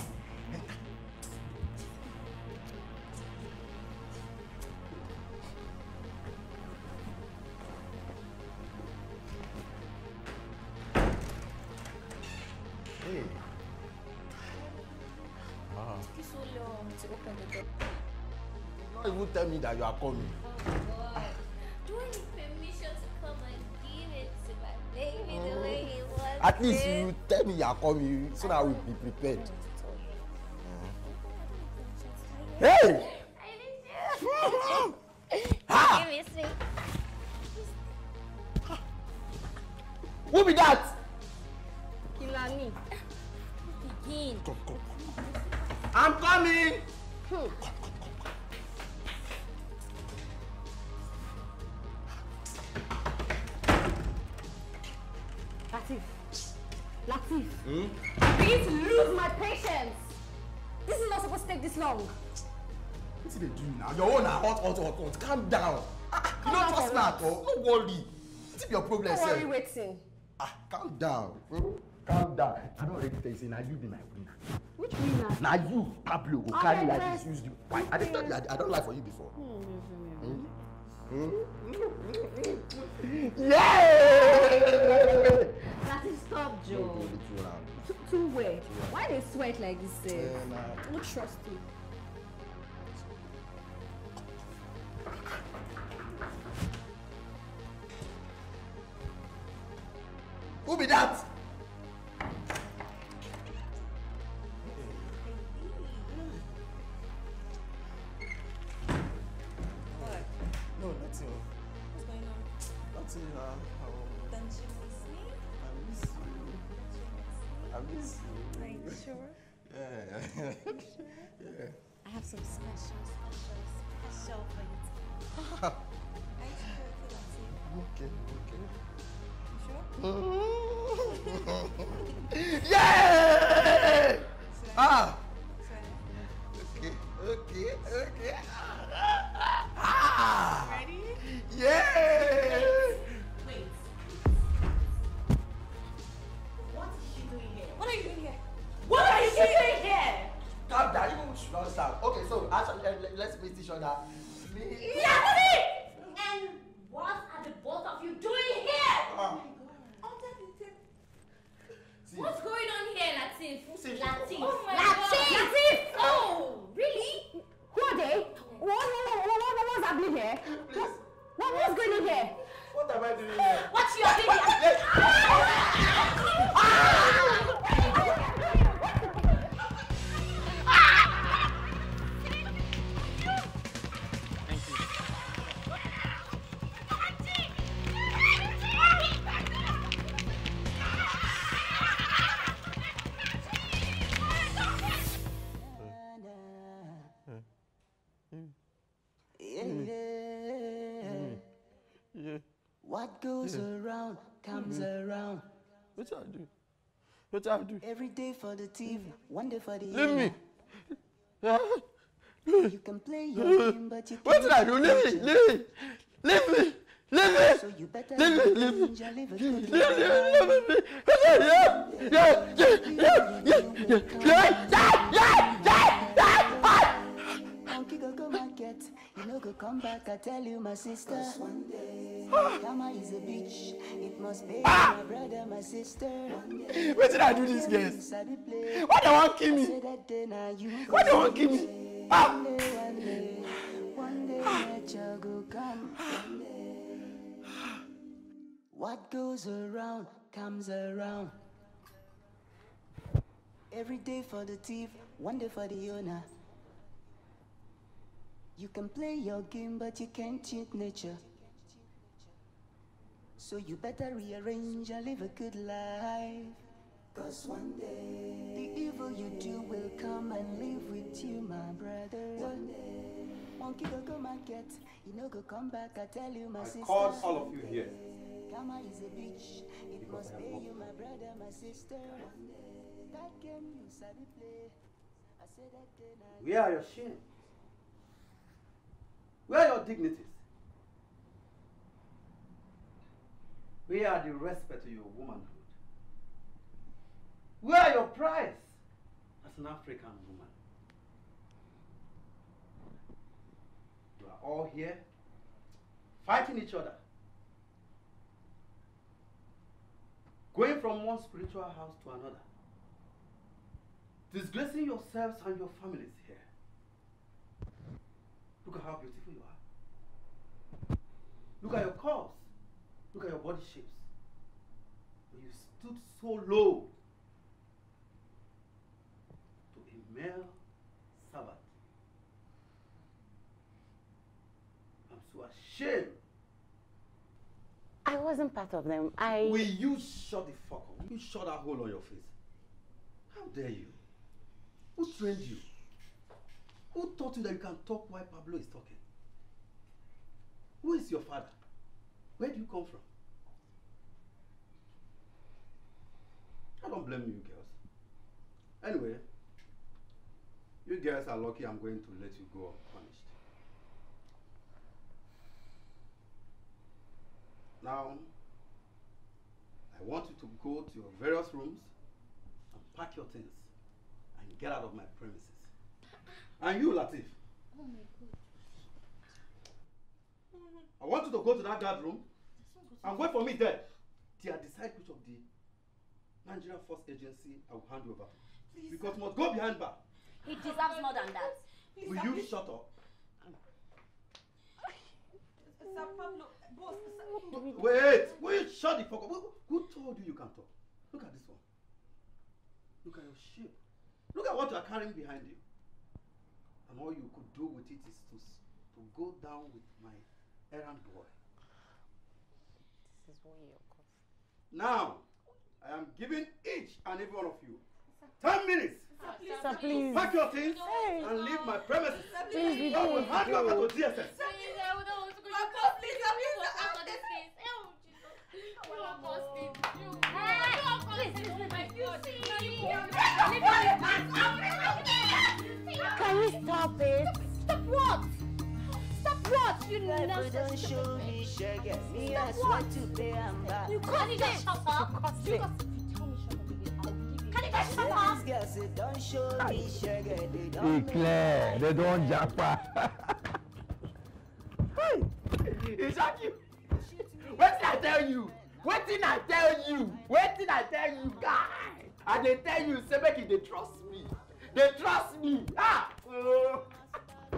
Tell me that you are coming. Oh God. Do I need permission to come and give it to my baby the way he wants? At least you tell me you are coming so that I will be prepared. Hey! Ha! Who be that? Kilani. Begin. Come. I'm coming! Latif, I begin to lose my patience. This is not supposed to take this long. What did they do now? Your own are hot. Calm down. You don't trust me at all. Don't worry. What's your problem, sir? Don't worry, waiting. Calm down. Calm down. I don't really think so. Now you be my winner. Which winner? Now you, Pablo, who carry like this, use you. I didn't tell you, I don't lie for you before. Yeah! That is stop, Joe. Two way. Why they sweat like this? Who trust you? Who be that? I have some special for you. I Okay. You sure? Yeah! Okay. each other. Yes! And what are the both of you doing here? What's going on here, Latif? Latif! Oh my God! Latif! Oh, really? Who are they? What's happening here? What's going on here? What am I doing here? What's your baby? What goes around comes around. What shall I do? What shall I do? Every day for the TV, one day for the evening. Leave me. You can play your game, but you can't. What should I do? Leave me. Leave me. So you better leave me. You know, go come back, I tell you, my sister. One day, Kama is a bitch. It must be my brother, my sister. Where did I do this, guys? Why they want to kill me? Why they want to kill me? One day, let your go come. What goes around comes around. Every day for the thief, one day for the owner. You can play your game, but you can't cheat nature. So you better rearrange and live a good life. Cause one day, the evil you do will come and live with you, my brother. One day, monkey go go market, you know go come back, I tell you, my sister. I called all of you here. Kama is a bitch, it must be you, my brother, my sister. One day, that game you sadly play. I said that day now. We are your shame. Where are your dignities? Where are the respect of your womanhood? Where are your pride as an African woman? You are all here fighting each other, going from one spiritual house to another, disgracing yourselves and your families here. Look at how beautiful you are. Look at your curves. Look at your body shapes. You stood so low to a male servant. I'm so ashamed. I wasn't part of them. Will you shut the fuck up? You shut that hole on your face. How dare you? Who trained you? Who taught you that you can talk while Pablo is talking? Who is your father? Where do you come from? I don't blame you girls. Anyway, you girls are lucky I'm going to let you go unpunished. Now, I want you to go to your various rooms and pack your things and get out of my premises. And you, Latif. Oh my God. I want you to go to that guard room and wait for me there till I decide which of the Nigeria Force Agency I will hand you over. Please. Because must go behind bar. He deserves more than that. Please, will you shut up? Wait! Wait! Shut the fuck up! Who told you you can talk? Look at this one. Look at your shape. Look at what you are carrying behind you. And all you could do with it is to go down with my errand boy. This is weird. Now, I am giving each and every one of you 10 minutes. Sir, please. Pack your things and leave my premises. Please, I will hand you over to DSS. Can we stop it? Stop what? Stop what? You never show me share. Get me a sweat to pay and back. You can't just shut up. You can't just shut up. These girls don't show me share. They don't. Claire, they don't japa. He shot you. What did I tell you? What did I tell you? What did I tell you, guy? I they tell you, Sebeki, they trust me. They trust me. Ah.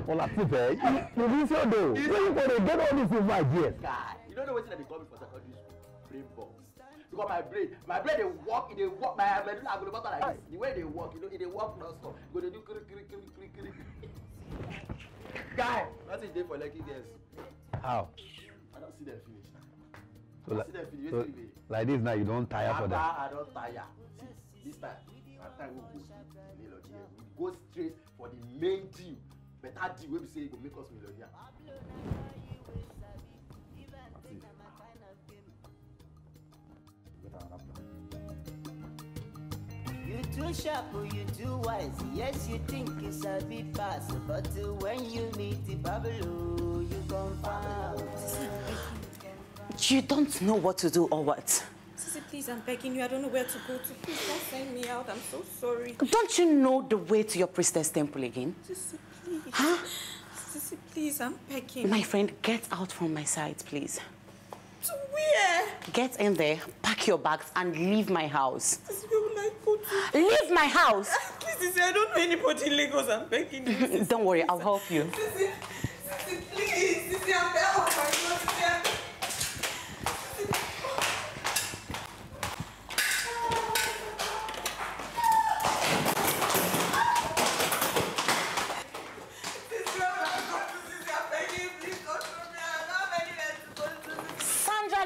Well, I think you didn't say no. You didn't get all this in my ears. Guy, you don't know what's going to be coming for secondary school. Brain box. Because my brain, they walk. My brain, I go like this. The way they walk, you know, they walk non-stop. Go they do kiri. Guy, what is day for Lekki girls? How? I don't see them finish. Like this now, you don't tire for that. I don't tire. See, this time, we go straight for the main deal. But that deal, we say it will make us millionaire. You too sharp, you too wise. Yes, you think it's a bit fast, but when you meet the Pablo, you confound. You don't know what to do or what? Sissy, please, I'm begging you. I don't know where to go to. Please don't send me out. I'm so sorry. Don't you know the way to your priestess temple again? Sissy, please. Huh? Sissy, please, I'm begging. My friend, get out from my side, please. To where? Get in there, pack your bags, and leave my house. Sissy, where will I go to? Leave my house! Please, Sissy, I don't know anybody in Lagos. I'm begging you. Sissy, don't worry, please. I'll help you. Sissy, please. Sissy, I'm begging you.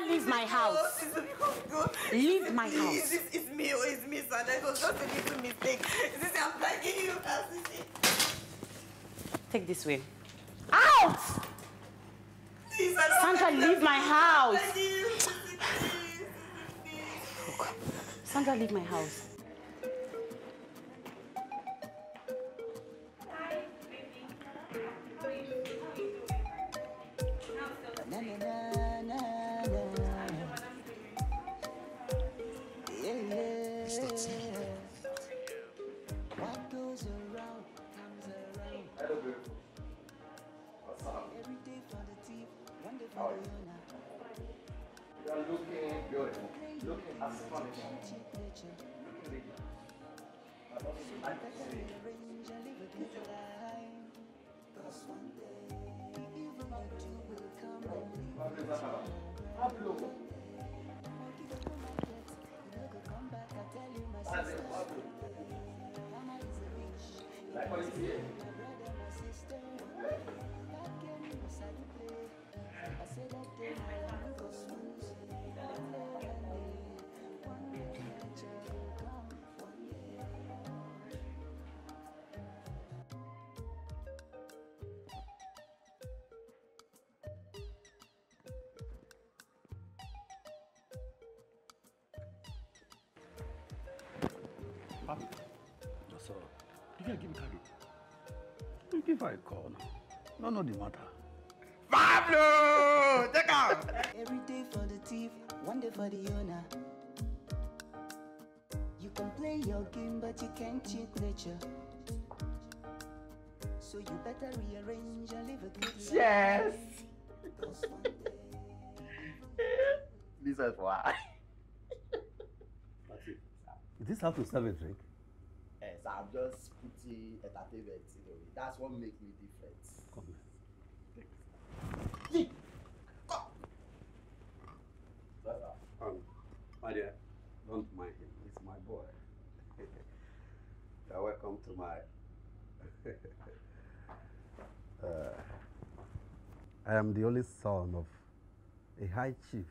Leave my house. Leave my house. It's me, Sandra. It was just a little mistake. I'm begging you, Casey. Take this way. Out! Please, Sandra, leave my house. Sandra, leave my house. Hi, baby. How are you? What goes around comes around. Hello, beautiful. What's up? Every day for the team, one day for the owner. You are looking beautiful. Looking astonishing. Looking ready. I love you. I love you. I Papa, so you can give me card. If I call now, no, the matter. Pablo, take out. Every day for the thief, one day for the owner. You can play your game, but you can't cheat nature. So you better rearrange and live a good life. Yes. This is why. Is this how to serve a drink? Yes, I'm just putting entertainment in the way. That's what makes me different. Come here. Thanks. Come! That's my dear, don't mind him. He's my boy. You're welcome to my... I am the only son of a high chief,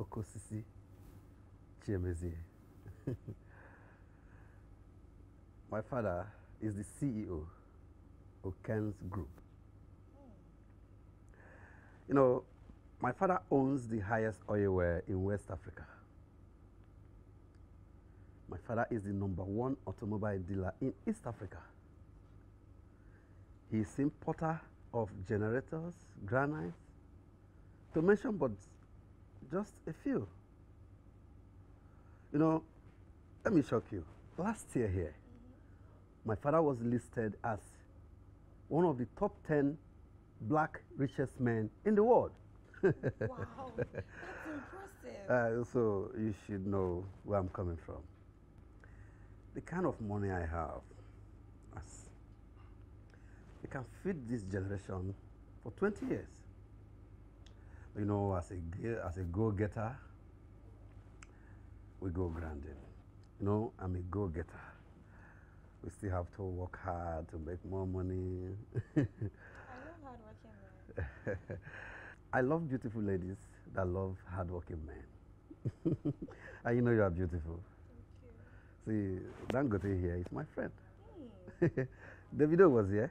Okosisi Chiemezie. My father is the CEO of Ken's Group. You know, my father owns the highest oil well in West Africa. My father is the #1 automobile dealer in East Africa. He is importer of generators, granites, to mention but just a few. You know, let me shock you. Last year here, my father was listed as one of the top 10 black richest men in the world. Wow, that's impressive. So you should know where I'm coming from. The kind of money I have, it can feed this generation for 20 years. You know, as a go-getter, we go grinding. You know, I'm a go-getter. We still have to work hard to make more money. I love hard-working men. I love beautiful ladies that love hard-working men. And you know you are beautiful. Thank you. See, Dangote here is my friend. Hey. Davido was here.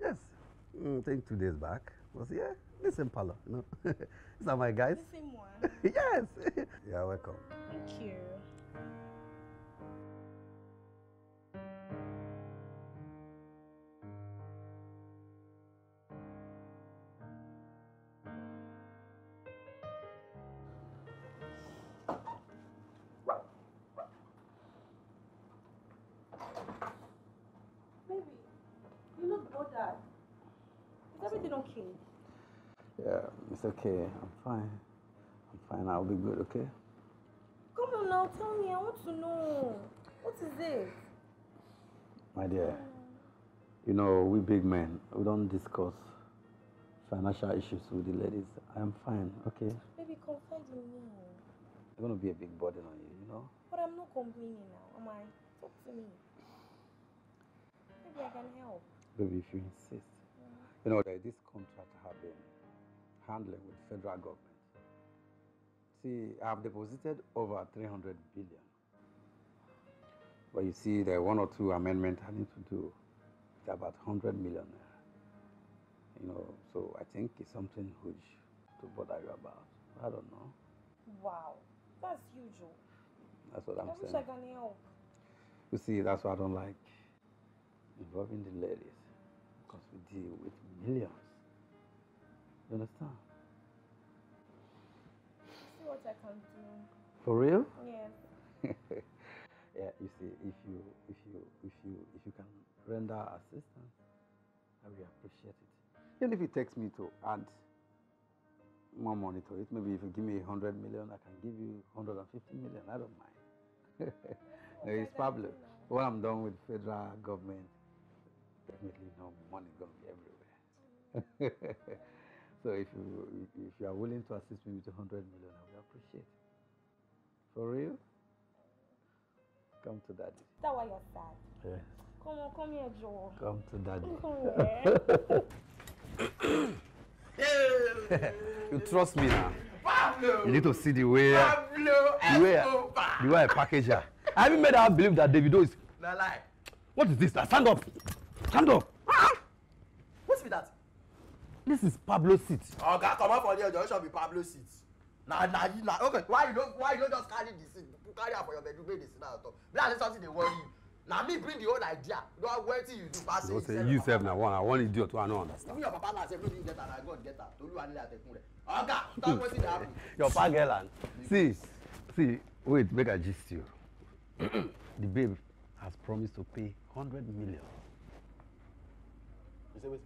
Yes. I think 2 days back. Was here. The same parlor, you know. These are my guys. The same one. Yes. Yeah, welcome. Thank you. It's okay, I'm fine. I'm fine, I'll be good, okay? Come on now, tell me, I want to know. What is this? My dear, you know, we big men, we don't discuss financial issues with the ladies. I'm fine, okay? Baby, confide in me. It's gonna be a big burden on you, you know? But I'm not complaining now, am I? Talk to me. Maybe I can help. Baby, if you insist. Yeah. You know, there is this contract happening. Handling with the federal government. See, I have deposited over 300 billion. But you see, there are one or two amendments I need to do. It's about 100 million. You know, so I think it's something huge to bother you about. I don't know. Wow, that's huge. That's what I'm saying. I wish I can help. You see, that's why I don't like involving the ladies, because we deal with millions. You understand? See what I can do. For real? Yeah. Yeah, you see, if you can render assistance, I will appreciate it. Even if it takes me to add more money to it, maybe if you give me 100 million, I can give you 150 million. I don't mind. No, it's Pablo. When I'm done with federal government, definitely no money is gonna be everywhere. So if you are willing to assist me with 100 million, I will appreciate it. For real? Come to daddy. Is that why you're sad? Yes. Come on, come here, Joe. Come to daddy. Come here. You trust me now? Pablo! You need to see the way... Pablo! The way I package her. I haven't made her believe that Davido is... No lie. What is this? Stand up! Stand up! Ah! What's with that? This is Pablo's seat. Oh God, come on for there. There should be Pablo's seat. Nah. Okay. Why you don't just carry the seat? Carry her for your bedroom. Make the seat out of. That is something they worry you. Now me bring the whole idea. Don't wait till you do pass it. You serve now one. I want idiot to I don't understand. Me your papa now say you get her. I go and get her. Tolu anila take mure. Oh God, don't wait till that happen. Your pagelan. See. Wait, make I gist you. The babe has promised to pay 100 million. You say wait.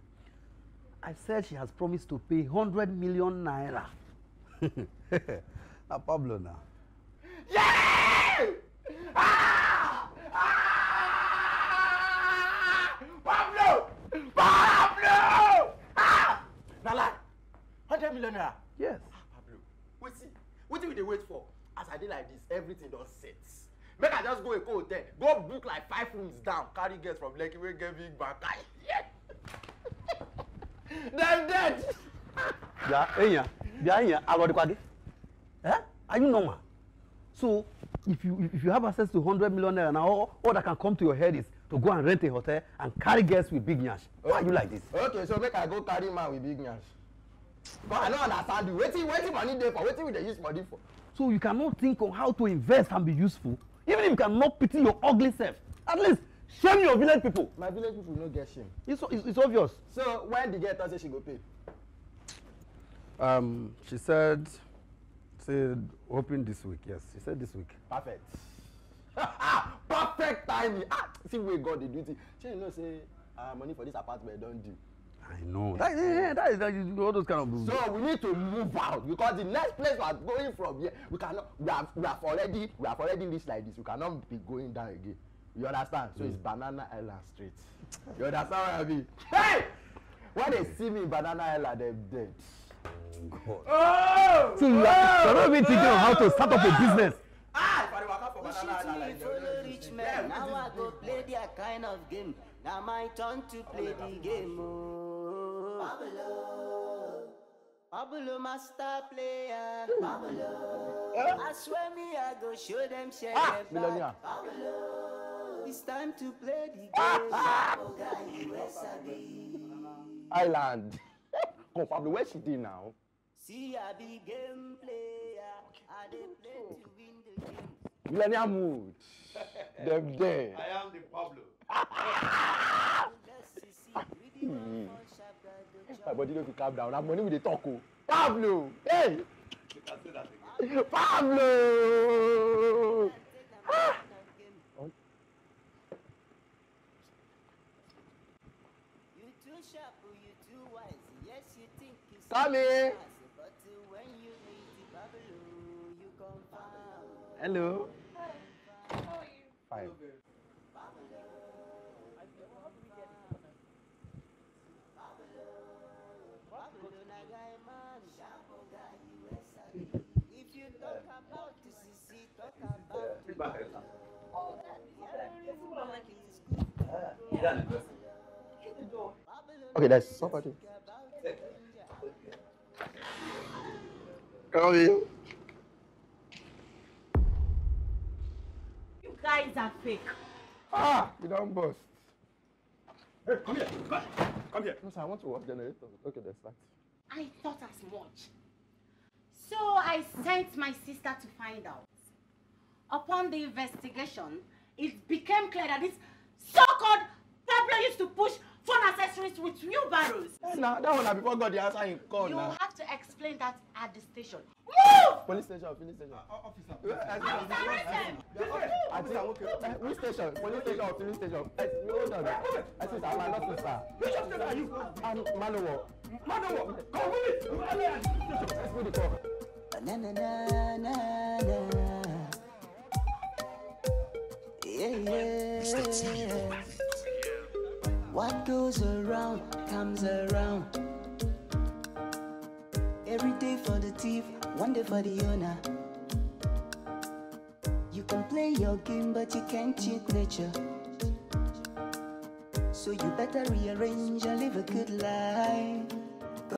I said she has promised to pay 100 million naira. Now Pablo now. Yeah! Pablo! Pablo! Ah! Now like 100 million naira. Yes. Ah, Pablo. Wait see. What do we wait for? As I did like this, everything does set. Make I just go and go there. Go book like 5 rooms down. Carry girls from Lekki. We get big back. Yeah. They're dead! They are in here. Are you normal? So, if you have access to 100 million naira now, all that can come to your head is to go and rent a hotel and carry guests with big nyash. Why are you like this? Okay, so make I go carry man with big nyash. But I don't understand you. Waiting money there for? Waiting with the use money for? So you cannot think on how to invest and be useful, even if you cannot pity your ugly self. At least, shame your village people. My village people no get shame. It's obvious. So when the girl said she go pay? She said open this week. Yes, she said this week. Perfect. Perfect timing. See where God did duty. She didn't know say money for this apartment don't do. I know. That is all those kind of. So we need to move out because the next place we are going from here, we cannot. We have already reached like this. We cannot be going down again. You understand? So it's Banana Ella Street. You understand what I mean? Hey, when they see me in Banana Ella, they're dead. God. Oh! So you are not even thinking of how to start up a business. We shoot me, follow rich men. Now I go play their kind of game. Now my turn to play the game. Pablo, Pablo master player. Pablo, I swear me I go show them share them back. Pablo, it's time to play the game. Island. Come Pablo, where she did now? See I be game player. I dey play to win the game. Millennial mood. Them there. I am the Pablo. My body don't calm down. I'm money with the taco. Pablo! Hey! You can say that again. Pablo! You too sharp, you too wise. Yes, you think you see. Come here! But when you meet the Pablo, you confound. Hello. Hi. How are you? Fine. If you talk about the Sissy, talk about the Babalawo. All that. Yeah. Okay, that's somebody. How are you? You guys are fake. Ah, you don't bust. Hey, come here. Come here. No, sir, I want to work generator. Okay, that's that. I thought as much. So I sent my sister to find out. Upon the investigation, it became clear that this so-called Pablo used to push phone accessories with wheelbarrows. Hey, nah, that one before got the answer in court. You nah. Have to explain that at the station. Move! Police station, police station. Officer. Officer, arrest them! Officer, okay. Police station, police station, or police station. Hold on. I said, I'm not sister. Which officer are you? I'm Manowo. Manowo, come with me! Let's go to the court. Na na na na na. Yeah, yeah. What goes around comes around. Every day for the thief, one day for the owner. You can play your game, but you can't cheat nature. So you better rearrange and live a good life.